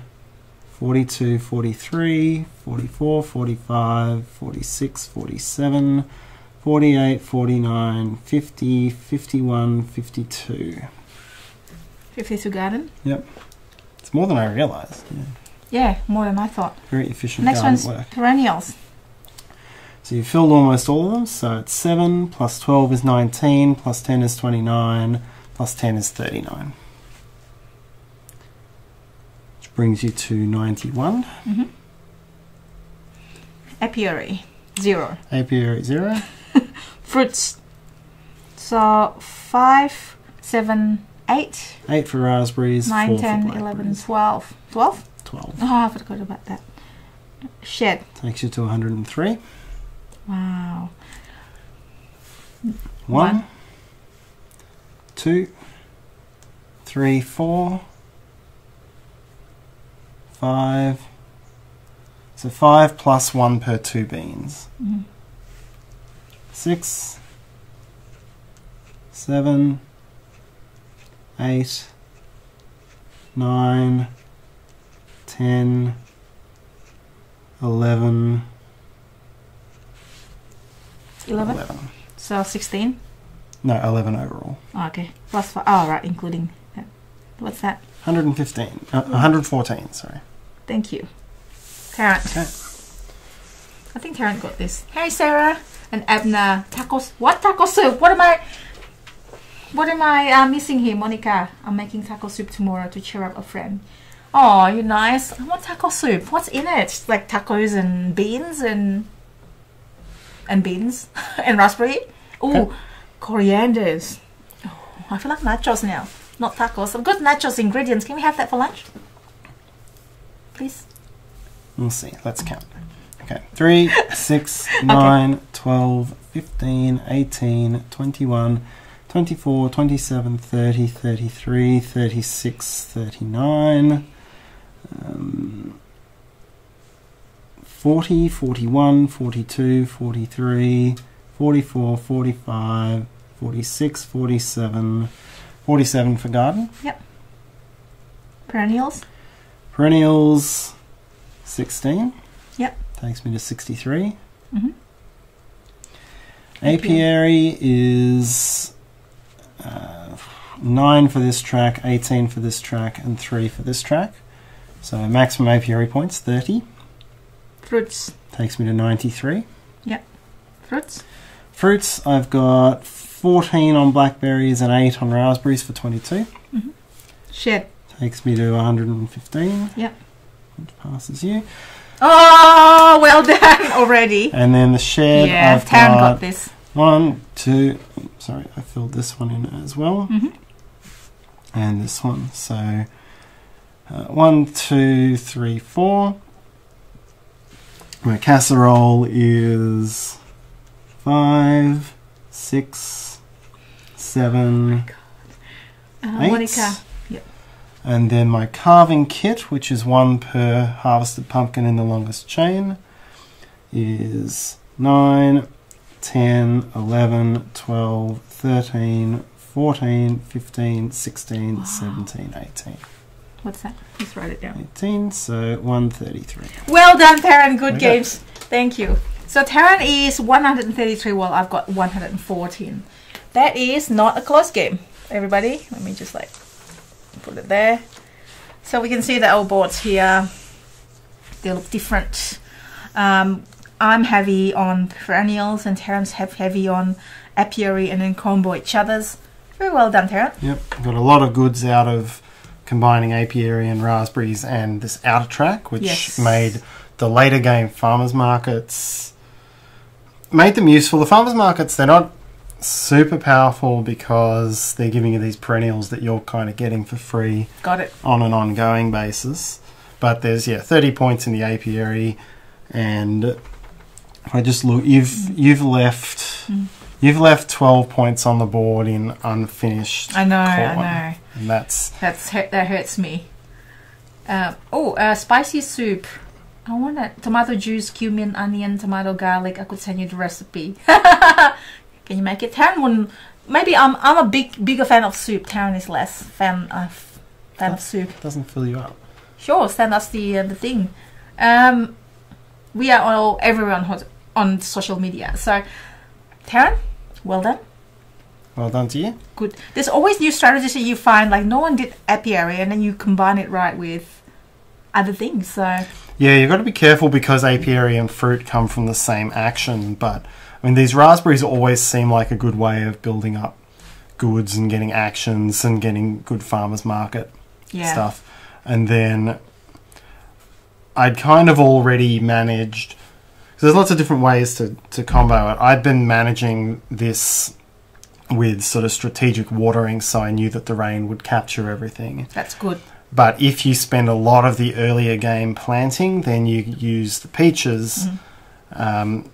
forty-two, forty-three, forty-four, forty-five, forty-six, forty-seven, forty-eight, forty-nine, fifty, fifty-one, fifty-two. fifty-two garden? Yep. It's more than I realised. Yeah. Yeah, more than I thought. Very efficient garden work. Next one's perennials. So you filled almost all of them, so it's seven, plus twelve is nineteen, plus ten is twenty-nine, plus ten is thirty-nine. Which brings you to ninety-one. Mm-hmm. Apiary, zero. Apiary, zero. Fruits. So five, seven, eight. eight for raspberries, nine, four ten, for eleven, twelve. twelve? twelve. Oh, I forgot about that. Shed. Takes you to one hundred and three. Wow. One, One, two, three, four, five. So five plus one per two beans. Mm-hmm. Six, seven, eight, nine, ten, eleven. eleven? eleven. So sixteen? No, eleven overall. Oh, okay. Plus five. Oh, right, including that. What's that? one hundred fifteen. Uh, one hundred fourteen, sorry. Thank you. Tarrant. Okay. I think Tarrant got this. Hey, Sarah and Abner. Tacos. What taco soup? What am I... What am I uh, missing here, Monica? I'm making taco soup tomorrow to cheer up a friend. Oh, you're nice. I want taco soup. What's in it? Like tacos and beans and... and beans and raspberry. Oh, corianders. Oh, I feel like nachos now, not tacos. I've got nachos ingredients. Can we have that for lunch, please? We'll see. Let's count. Okay, three, six, nine, okay. twelve, fifteen, eighteen, twenty-one, twenty-four, twenty-seven, thirty, thirty-three, thirty-six, thirty-nine. Um, forty, forty-one, forty-two, forty-three, forty-four, forty-five, forty-six, forty-seven, forty-seven for garden. Yep. Perennials. Perennials, sixteen. Yep. Takes me to sixty-three. Mm-hmm. Apiary is uh, nine for this track, eighteen for this track, and three for this track. So maximum apiary points, thirty. Fruits. Takes me to ninety-three. Yep. Fruits. Fruits, I've got fourteen on blackberries and eight on raspberries for twenty-two. Mm-hmm. Shed. Takes me to one hundred fifteen. Yep. Which passes you. Oh, well done already. And then the shed, yeah, I've Tarrant got, got this. One, two, sorry, I filled this one in as well. Mm-hmm. And this one. So uh, one, two, three, four. My casserole is five, six, seven, oh my God. Uh, eight. Monica. Yep. And then my carving kit, which is one per harvested pumpkin in the longest chain, is nine, ten, eleven, twelve, thirteen, fourteen, fifteen, sixteen, wow. seventeen, eighteen. What's that? Just write it down. eighteen, so one thirty-three. Well done, Tarrant. Good games. Thank you. So Tarrant is one hundred thirty-three, well, I've got one hundred fourteen. That is not a close game, everybody. Let me just like put it there. So we can see that our boards here, they look different. Um, I'm heavy on perennials and Tarrant's heavy on apiary and then combo each other's. Very well done, Tarrant. Yep, got a lot of goods out of combining apiary and raspberries and this outer track, which yes. made the later game farmers markets, made them useful. The farmers markets, they're not super powerful because they're giving you these perennials that you're kind of getting for free. Got it. On an ongoing basis. But there's, yeah, thirty points in the apiary. And if I just look, you've mm. you've left mm. you've left twelve points on the board in unfinished. I know, corn. I know. And that's that's hurt, that hurts me. Uh, oh, uh, spicy soup. I want that tomato juice, cumin, onion, tomato, garlic. I could send you the recipe. Can you make it? Tarrant wouldn't. Maybe I'm I'm a big bigger fan of soup. Tarrant is less fan of fan that of soup. Doesn't fill you up. Sure, send us the uh, the thing. Um. We are all everyone on social media. So, Tarrant, well done. Well done to you. Good. There's always new strategies that you find. Like no one did apiary, and then you combine it right with other things. So yeah, you've got to be careful because apiary and fruit come from the same action. But I mean, these raspberries always seem like a good way of building up goods and getting actions and getting good farmers market yeah. stuff. And then I'd kind of already managed, because there's lots of different ways to, to combo it. I'd been managing this with sort of strategic watering, so I knew that the rain would capture everything. That's good. But if you spend a lot of the earlier game planting, then you use the peaches mm-hmm. um,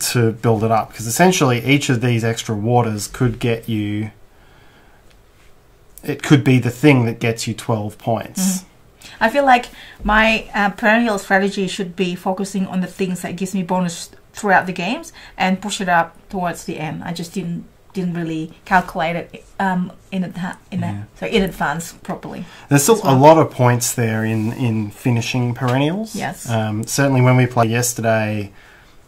to build it up. Because essentially each of these extra waters could get you, it could be the thing that gets you twelve points. Mm-hmm. I feel like my uh, perennial strategy should be focusing on the things that gives me bonus throughout the games and push it up towards the end. I just didn't didn't really calculate it um, in a, in yeah. a, so in advance properly. There's still well. a lot of points there in in finishing perennials. Yes, um, certainly when we played yesterday,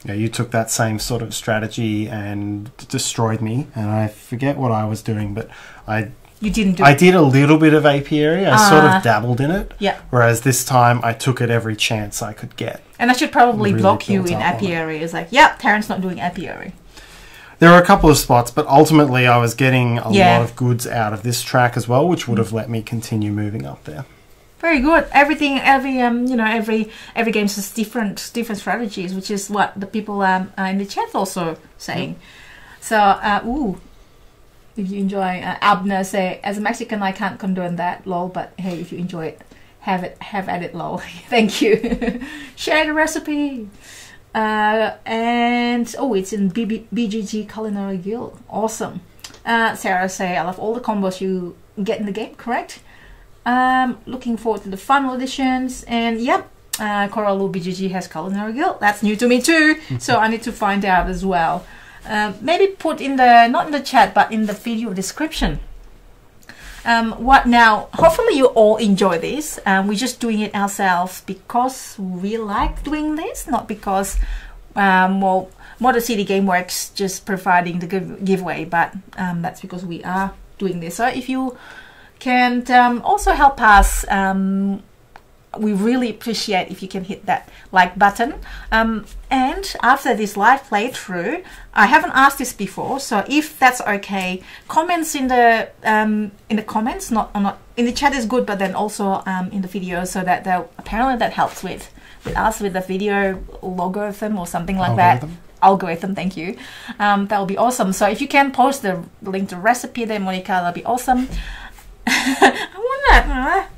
you know, you took that same sort of strategy and destroyed me. And I forget what I was doing, but I. You didn't do I it. did a little bit of apiary. I uh, sort of dabbled in it. Yeah. Whereas this time I took it every chance I could get. And I should probably really block you in apiary. It. It's like, yep, Tarrant's not doing apiary. There were a couple of spots, but ultimately I was getting a yeah. lot of goods out of this track as well, which would have let me continue moving up there. Very good. Everything, every um, you know, every every game has different different strategies, which is what the people um are in the chat also saying. Yep. So, uh, ooh. If you enjoy uh, Abner say, as a Mexican, I can't condone that, lol, but hey, if you enjoy it, have it, have at it, lol. Thank you. Share the recipe. Uh, and, oh, it's in B G G Culinary Guild. Awesome. Uh, Sarah say, I love all the combos you get in the game, correct? Um, looking forward to the final editions. And, yep, uh, Coralu B G G has Culinary Guild. That's new to me too, so I need to find out as well. Uh, maybe put in the, not in the chat, but in the video description. Um, what now, hopefully you all enjoy this. Um, we're just doing it ourselves because we like doing this, not because, um, well, Motor City Gameworks just providing the give giveaway, but um, that's because we are doing this. So if you can um, also help us, um, we really appreciate if you can hit that like button. Um, and after this live playthrough, I haven't asked this before, so if that's okay, comments in the um, in the comments, not or not in the chat is good, but then also um, in the video, so that that apparently that helps with with us with the video logarithm or something like algorithm. that. Algorithm, thank you. Um, that will be awesome. So if you can post the link to recipe there, Monica, that'll be awesome. I want that. Mm-hmm.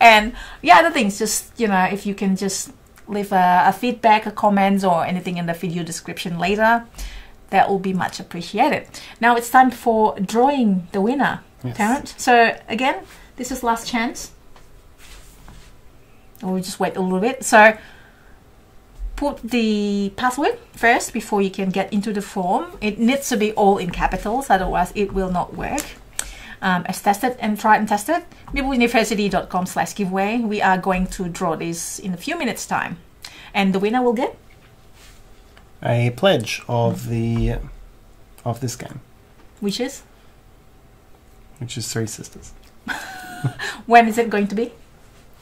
And yeah, other things, just, you know, if you can just leave a, a feedback, a comment or anything in the video description later, that will be much appreciated. Now it's time for drawing the winner, yes. Tarrant. So again, this is last chance. We'll just wait a little bit. So put the password first before you can get into the form. It needs to be all in capitals, otherwise it will not work. Um, as tested and tried and tested, meeple university dot com slash giveaway. We are going to draw this in a few minutes time. And the winner will get a pledge of the of this game. Which is? Which is Three Sisters. When is it going to be?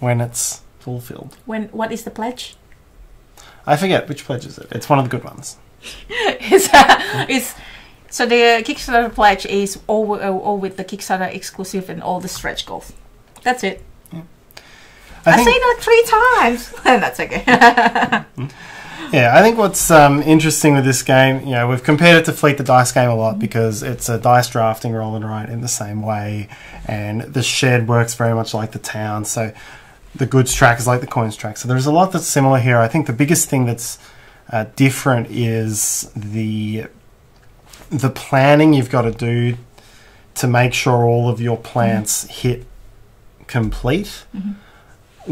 When it's fulfilled. When? What is the pledge? I forget which pledge is it. It's one of the good ones. It's, uh, it's, so the Kickstarter pledge is all, all with the Kickstarter exclusive and all the stretch goals. That's it. Yeah. I, I think, say that three times. That's okay. Yeah, I think what's um, interesting with this game, you know, we've compared it to Flee the Dice Game a lot, mm-hmm. because it's a dice drafting roll and write in the same way, and the shed works very much like the town. So the goods track is like the coins track. So there's a lot that's similar here. I think the biggest thing that's uh, different is the the planning you've got to do to make sure all of your plants mm-hmm. hit complete mm-hmm.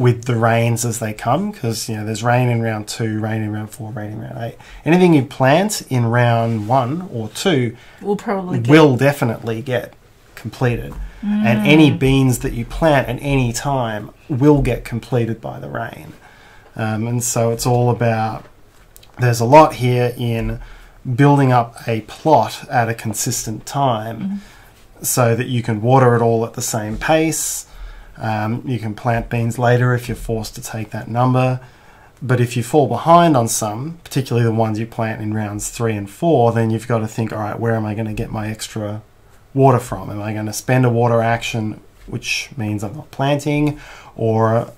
with the rains as they come, because you know there's rain in round two, rain in round four, rain in round eight. Anything you plant in round one or two will probably will get. definitely get completed. Mm. And any beans that you plant at any time will get completed by the rain. Um, and so it's all about, there's a lot here in building up a plot at a consistent time mm-hmm. so that you can water it all at the same pace. Um, you can plant beans later if you're forced to take that number. But if you fall behind on some, particularly the ones you plant in rounds three and four, then you've got to think, all right, where am I going to get my extra water from? Am I going to spend a water action, which means I'm not planting? Or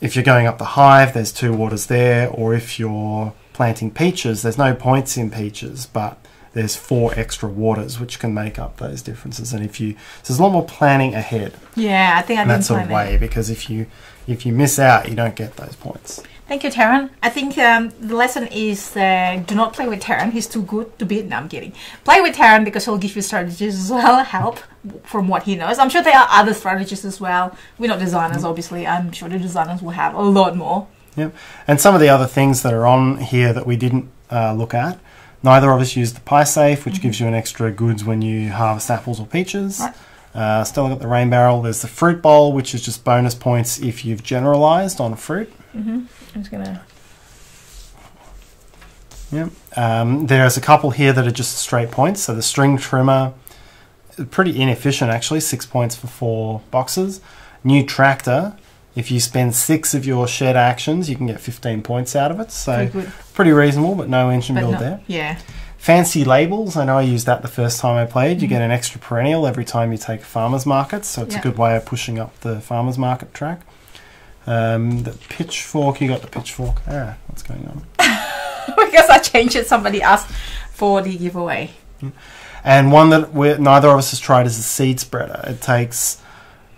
if you're going up the hive, there's two waters there. Or if you're planting peaches, there's no points in peaches, but there's four extra waters, which can make up those differences. And if you, so there's a lot more planning ahead. Yeah, I think I didn't that's a way it. because if you if you miss out, you don't get those points. Thank you, Tarrant. I think um, the lesson is uh, do not play with Tarrant. He's too good to beat. No, I'm kidding. Play with Tarrant because he'll give you strategies as well, help from what he knows. I'm sure there are other strategies as well. We're not designers, obviously. I'm sure the designers will have a lot more. Yep. And some of the other things that are on here that we didn't uh, look at, neither of us used the pie safe, which mm-hmm. gives you an extra goods when you harvest apples or peaches. Right. Uh, Stella got the rain barrel. There's the fruit bowl, which is just bonus points if you've generalized on fruit. Mm-hmm. I'm just gonna. Yep. Um, there's a couple here that are just straight points. So the string trimmer, pretty inefficient actually, six points for four boxes. New tractor, if you spend six of your shed actions, you can get fifteen points out of it. So pretty, pretty reasonable, but no engine but build not, there. Yeah. Fancy labels, I know I used that the first time I played. You mm-hmm. get an extra perennial every time you take a farmer's market, so it's yep. a good way of pushing up the farmer's market track. Um, the pitchfork, you got the pitchfork. Ah, what's going on? Because I changed it, somebody asked for the giveaway. And one that we're, neither of us has tried is the seed spreader. It takes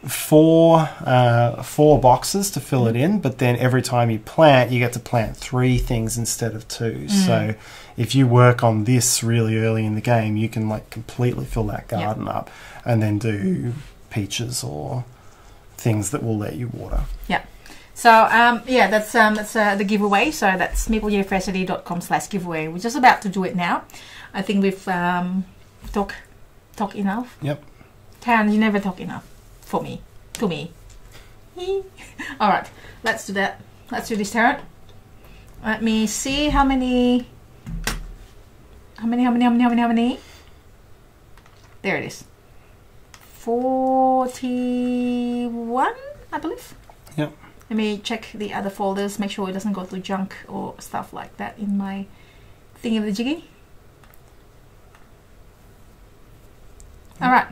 four, uh, four boxes to fill it in, but then every time you plant, you get to plant three things instead of two. Mm. So if you work on this really early in the game, you can like completely fill that garden yep. up and then do peaches or things that will let you water. Yeah. So, um, yeah, that's um, that's uh, the giveaway. So that's meeple university dot com slash giveaway. We're just about to do it now. I think we've um, talked talk enough. Yep. Tarrant, you never talk enough for me. To me. All right. Let's do that. Let's do this, Tarrant. Let me see how many... How many, how many, how many, how many, how many? There it is. forty-one, I believe. Yep. Let me check the other folders, make sure it doesn't go to junk or stuff like that in my thingy-the-jiggy. Mm. All right.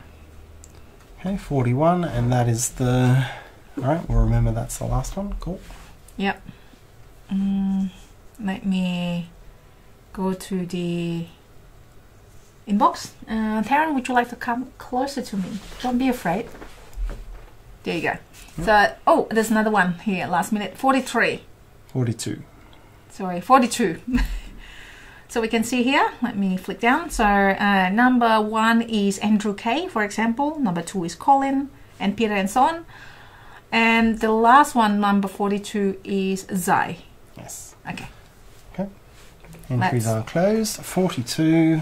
Okay, forty-one, and that is the... All right, we'll remember that's the last one. Cool. Yep. Um, let me go to the inbox. Uh, Tarrant, would you like to come closer to me? Don't be afraid. There you go. So, oh, there's another one here, last minute. forty-three. forty-two. Sorry, forty-two. So we can see here, let me flick down. So uh, number one is Andrew K, for example. Number two is Colin and Peter and so on. And the last one, number forty-two, is Zai. Yes. Okay. Okay. Entries Let's. are closed. forty-two.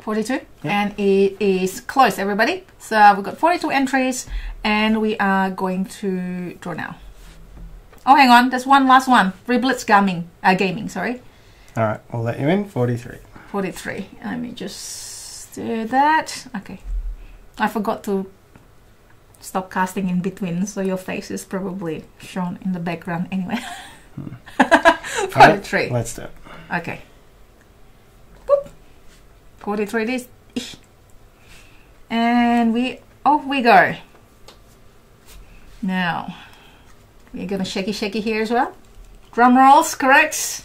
forty-two, yep. And it is closed, everybody. So we've got forty-two entries, and we are going to draw now. Oh, hang on. There's one last one. Free Blitz Gaming. Uh, gaming, sorry. All right. We'll let you in. forty-three. forty-three. Let me just do that. Okay. I forgot to stop casting in between, so your face is probably shown in the background anyway. Hmm. forty-three. Right, let's do it. Okay. Boop. forty-three it is. And we... off we go. Now... we're gonna shaky shaky here as well. Drum rolls, correct.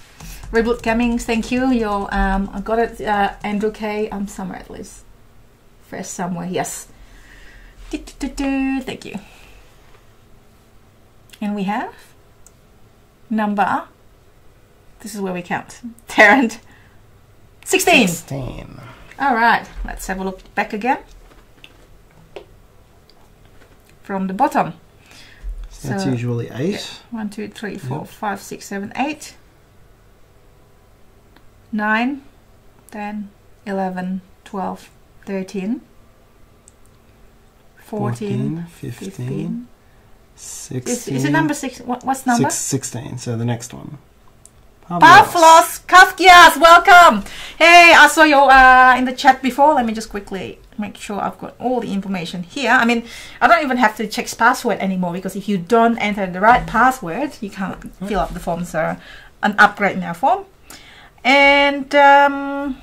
Reboot Cummings, thank you. Your um, I got it. Uh, Andrew K. I'm somewhere at least. First somewhere, yes. Do, do, do, do. Thank you. And we have number. This is where we count. Tarrant, sixteen. Sixteen. All right. Let's have a look back again from the bottom. So that's usually eight. Yeah. One, two, three, four, yep. five, six, seven, eight, nine, ten, eleven, twelve, thirteen, fourteen, fourteen fifteen, fifteen, sixteen. Is, is it number six? What, what's number? Six, sixteen. So the next one. Pavlos Kafkias, welcome. Hey, I saw you uh, in the chat before. Let me just quickly make sure I've got all the information here. I mean, I don't even have to check password anymore, because if you don't enter the right password, you can't fill up the form. So an upgrade now form. And um,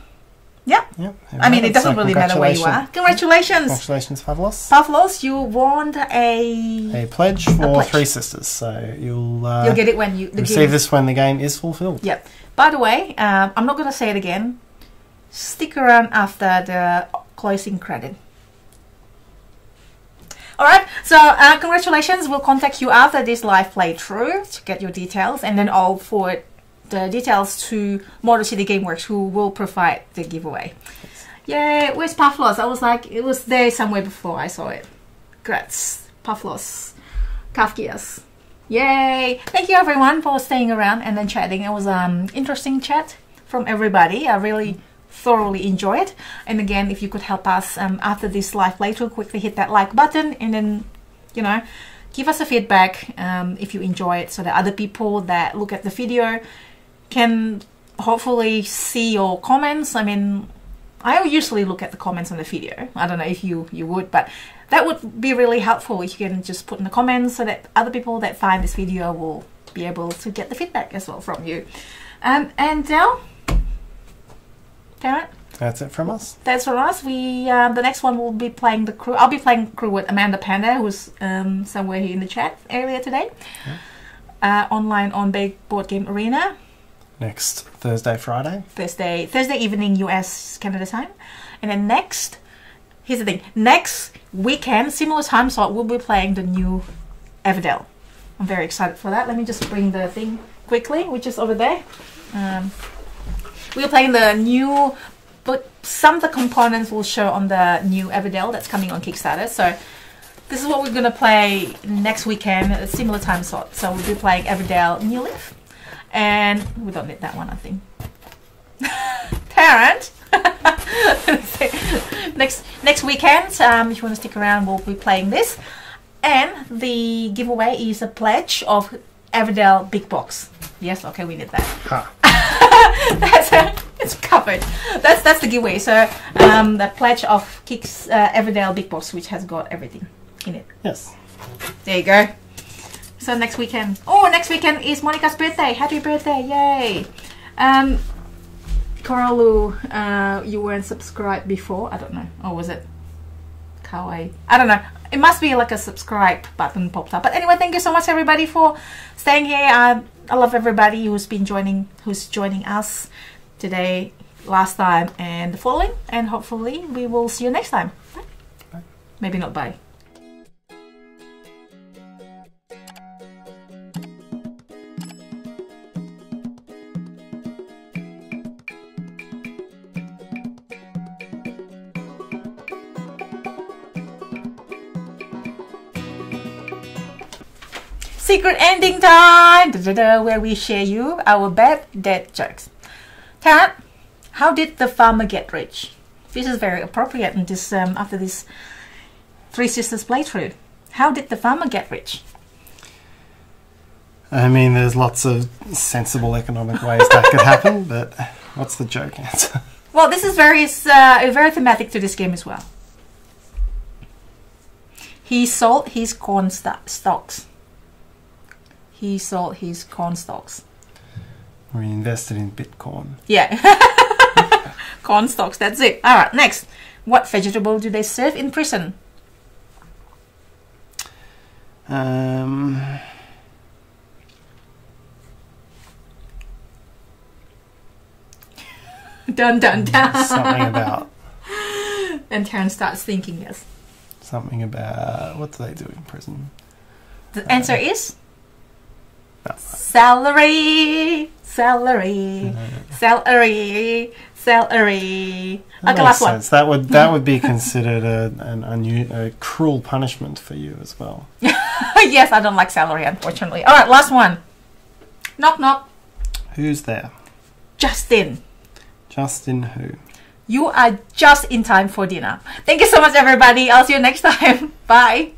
yeah, yep, I mean, it doesn't so really matter where you are. Congratulations. Congratulations, Pavlos. Pavlos, you won a... A pledge for a pledge. Three Sisters. So you'll, uh, you'll get it when you... The receive game. This when the game is fulfilled. Yep. By the way, um, I'm not going to say it again. Stick around after the... closing credit. Alright, so uh, congratulations. We'll contact you after this live playthrough to get your details, and then I'll forward the details to Motor City Gameworks, who will provide the giveaway. Yay, where's Pavlos? I was like, it was there somewhere before I saw it. Congrats, Pavlos Kafkias. Yay! Thank you everyone for staying around and then chatting. It was an um, interesting chat from everybody. I really thoroughly enjoy it. And again, if you could help us um, after this live later, quickly hit that like button, and then, you know, give us a feedback um, if you enjoy it, so that other people that look at the video can hopefully see your comments. I mean, I usually look at the comments on the video. I don't know if you you would, but that would be really helpful if you can just put in the comments, so that other people that find this video will be able to get the feedback as well from you. Um, and now Tarrant. That's it from us. That's from us. We uh, the next one will be playing the crew. I'll be playing crew with Amanda Panda, who's um, somewhere here in the chat earlier today. Yeah. Uh, online on Big Board Game Arena. Next Thursday, Friday. Thursday, Thursday evening, U S Canada time, and then next. Here's the thing. Next weekend, similar time slot, we'll be playing the new Everdell. I'm very excited for that. Let me just bring the thing quickly, which is over there. Um, We're playing the new, but some of the components will show on the new Everdell that's coming on Kickstarter. So this is what we're going to play next weekend, a similar time slot. So we'll be playing Everdell New Leaf. And we don't need that one, I think. Tarrant! next, next weekend, um, if you want to stick around, we'll be playing this. And the giveaway is a pledge of Everdell Big Box. Yes, okay, we need that. Huh. That's a, it's covered. That's that's the giveaway. So um, the pledge of Kicks uh, Everdell Big Box, which has got everything in it. Yes. There you go. So next weekend. Oh, next weekend is Monica's birthday. Happy birthday! Yay. Um, Coralu, uh, you weren't subscribed before. I don't know. Or was it Kawaii? I don't know. It must be like a subscribe button popped up. But anyway, thank you so much everybody for staying here. Uh, I love everybody who's been joining, who's joining us today, last time, and the following. And hopefully we will see you next time. Bye. Bye. Maybe not bye. Secret ending time, da, da, da, where we share you our bad dad jokes. Tarrant, how did the farmer get rich? This is very appropriate in this um, after this Three Sisters playthrough. How did the farmer get rich? I mean, there's lots of sensible economic ways that could happen, but what's the joke answer? Well, this is very, uh, very thematic to this game as well. He sold his corn st stocks. He sold his corn stocks. We invested in Bitcoin. Yeah. Corn stocks, that's it. All right, next. What vegetable do they serve in prison? Um... Dun dun dun. Something about. And Tarrant starts thinking, yes. Something about, what do they do in prison? The uh, answer is? No. Celery. Celery. No. Celery. Celery. That okay, last sense. one. That would, that would be considered a, an unu a cruel punishment for you as well. Yes, I don't like celery, unfortunately. All right, last one. Knock, knock. Who's there? Justin. Justin who? You are just in time for dinner. Thank you so much, everybody. I'll see you next time. Bye.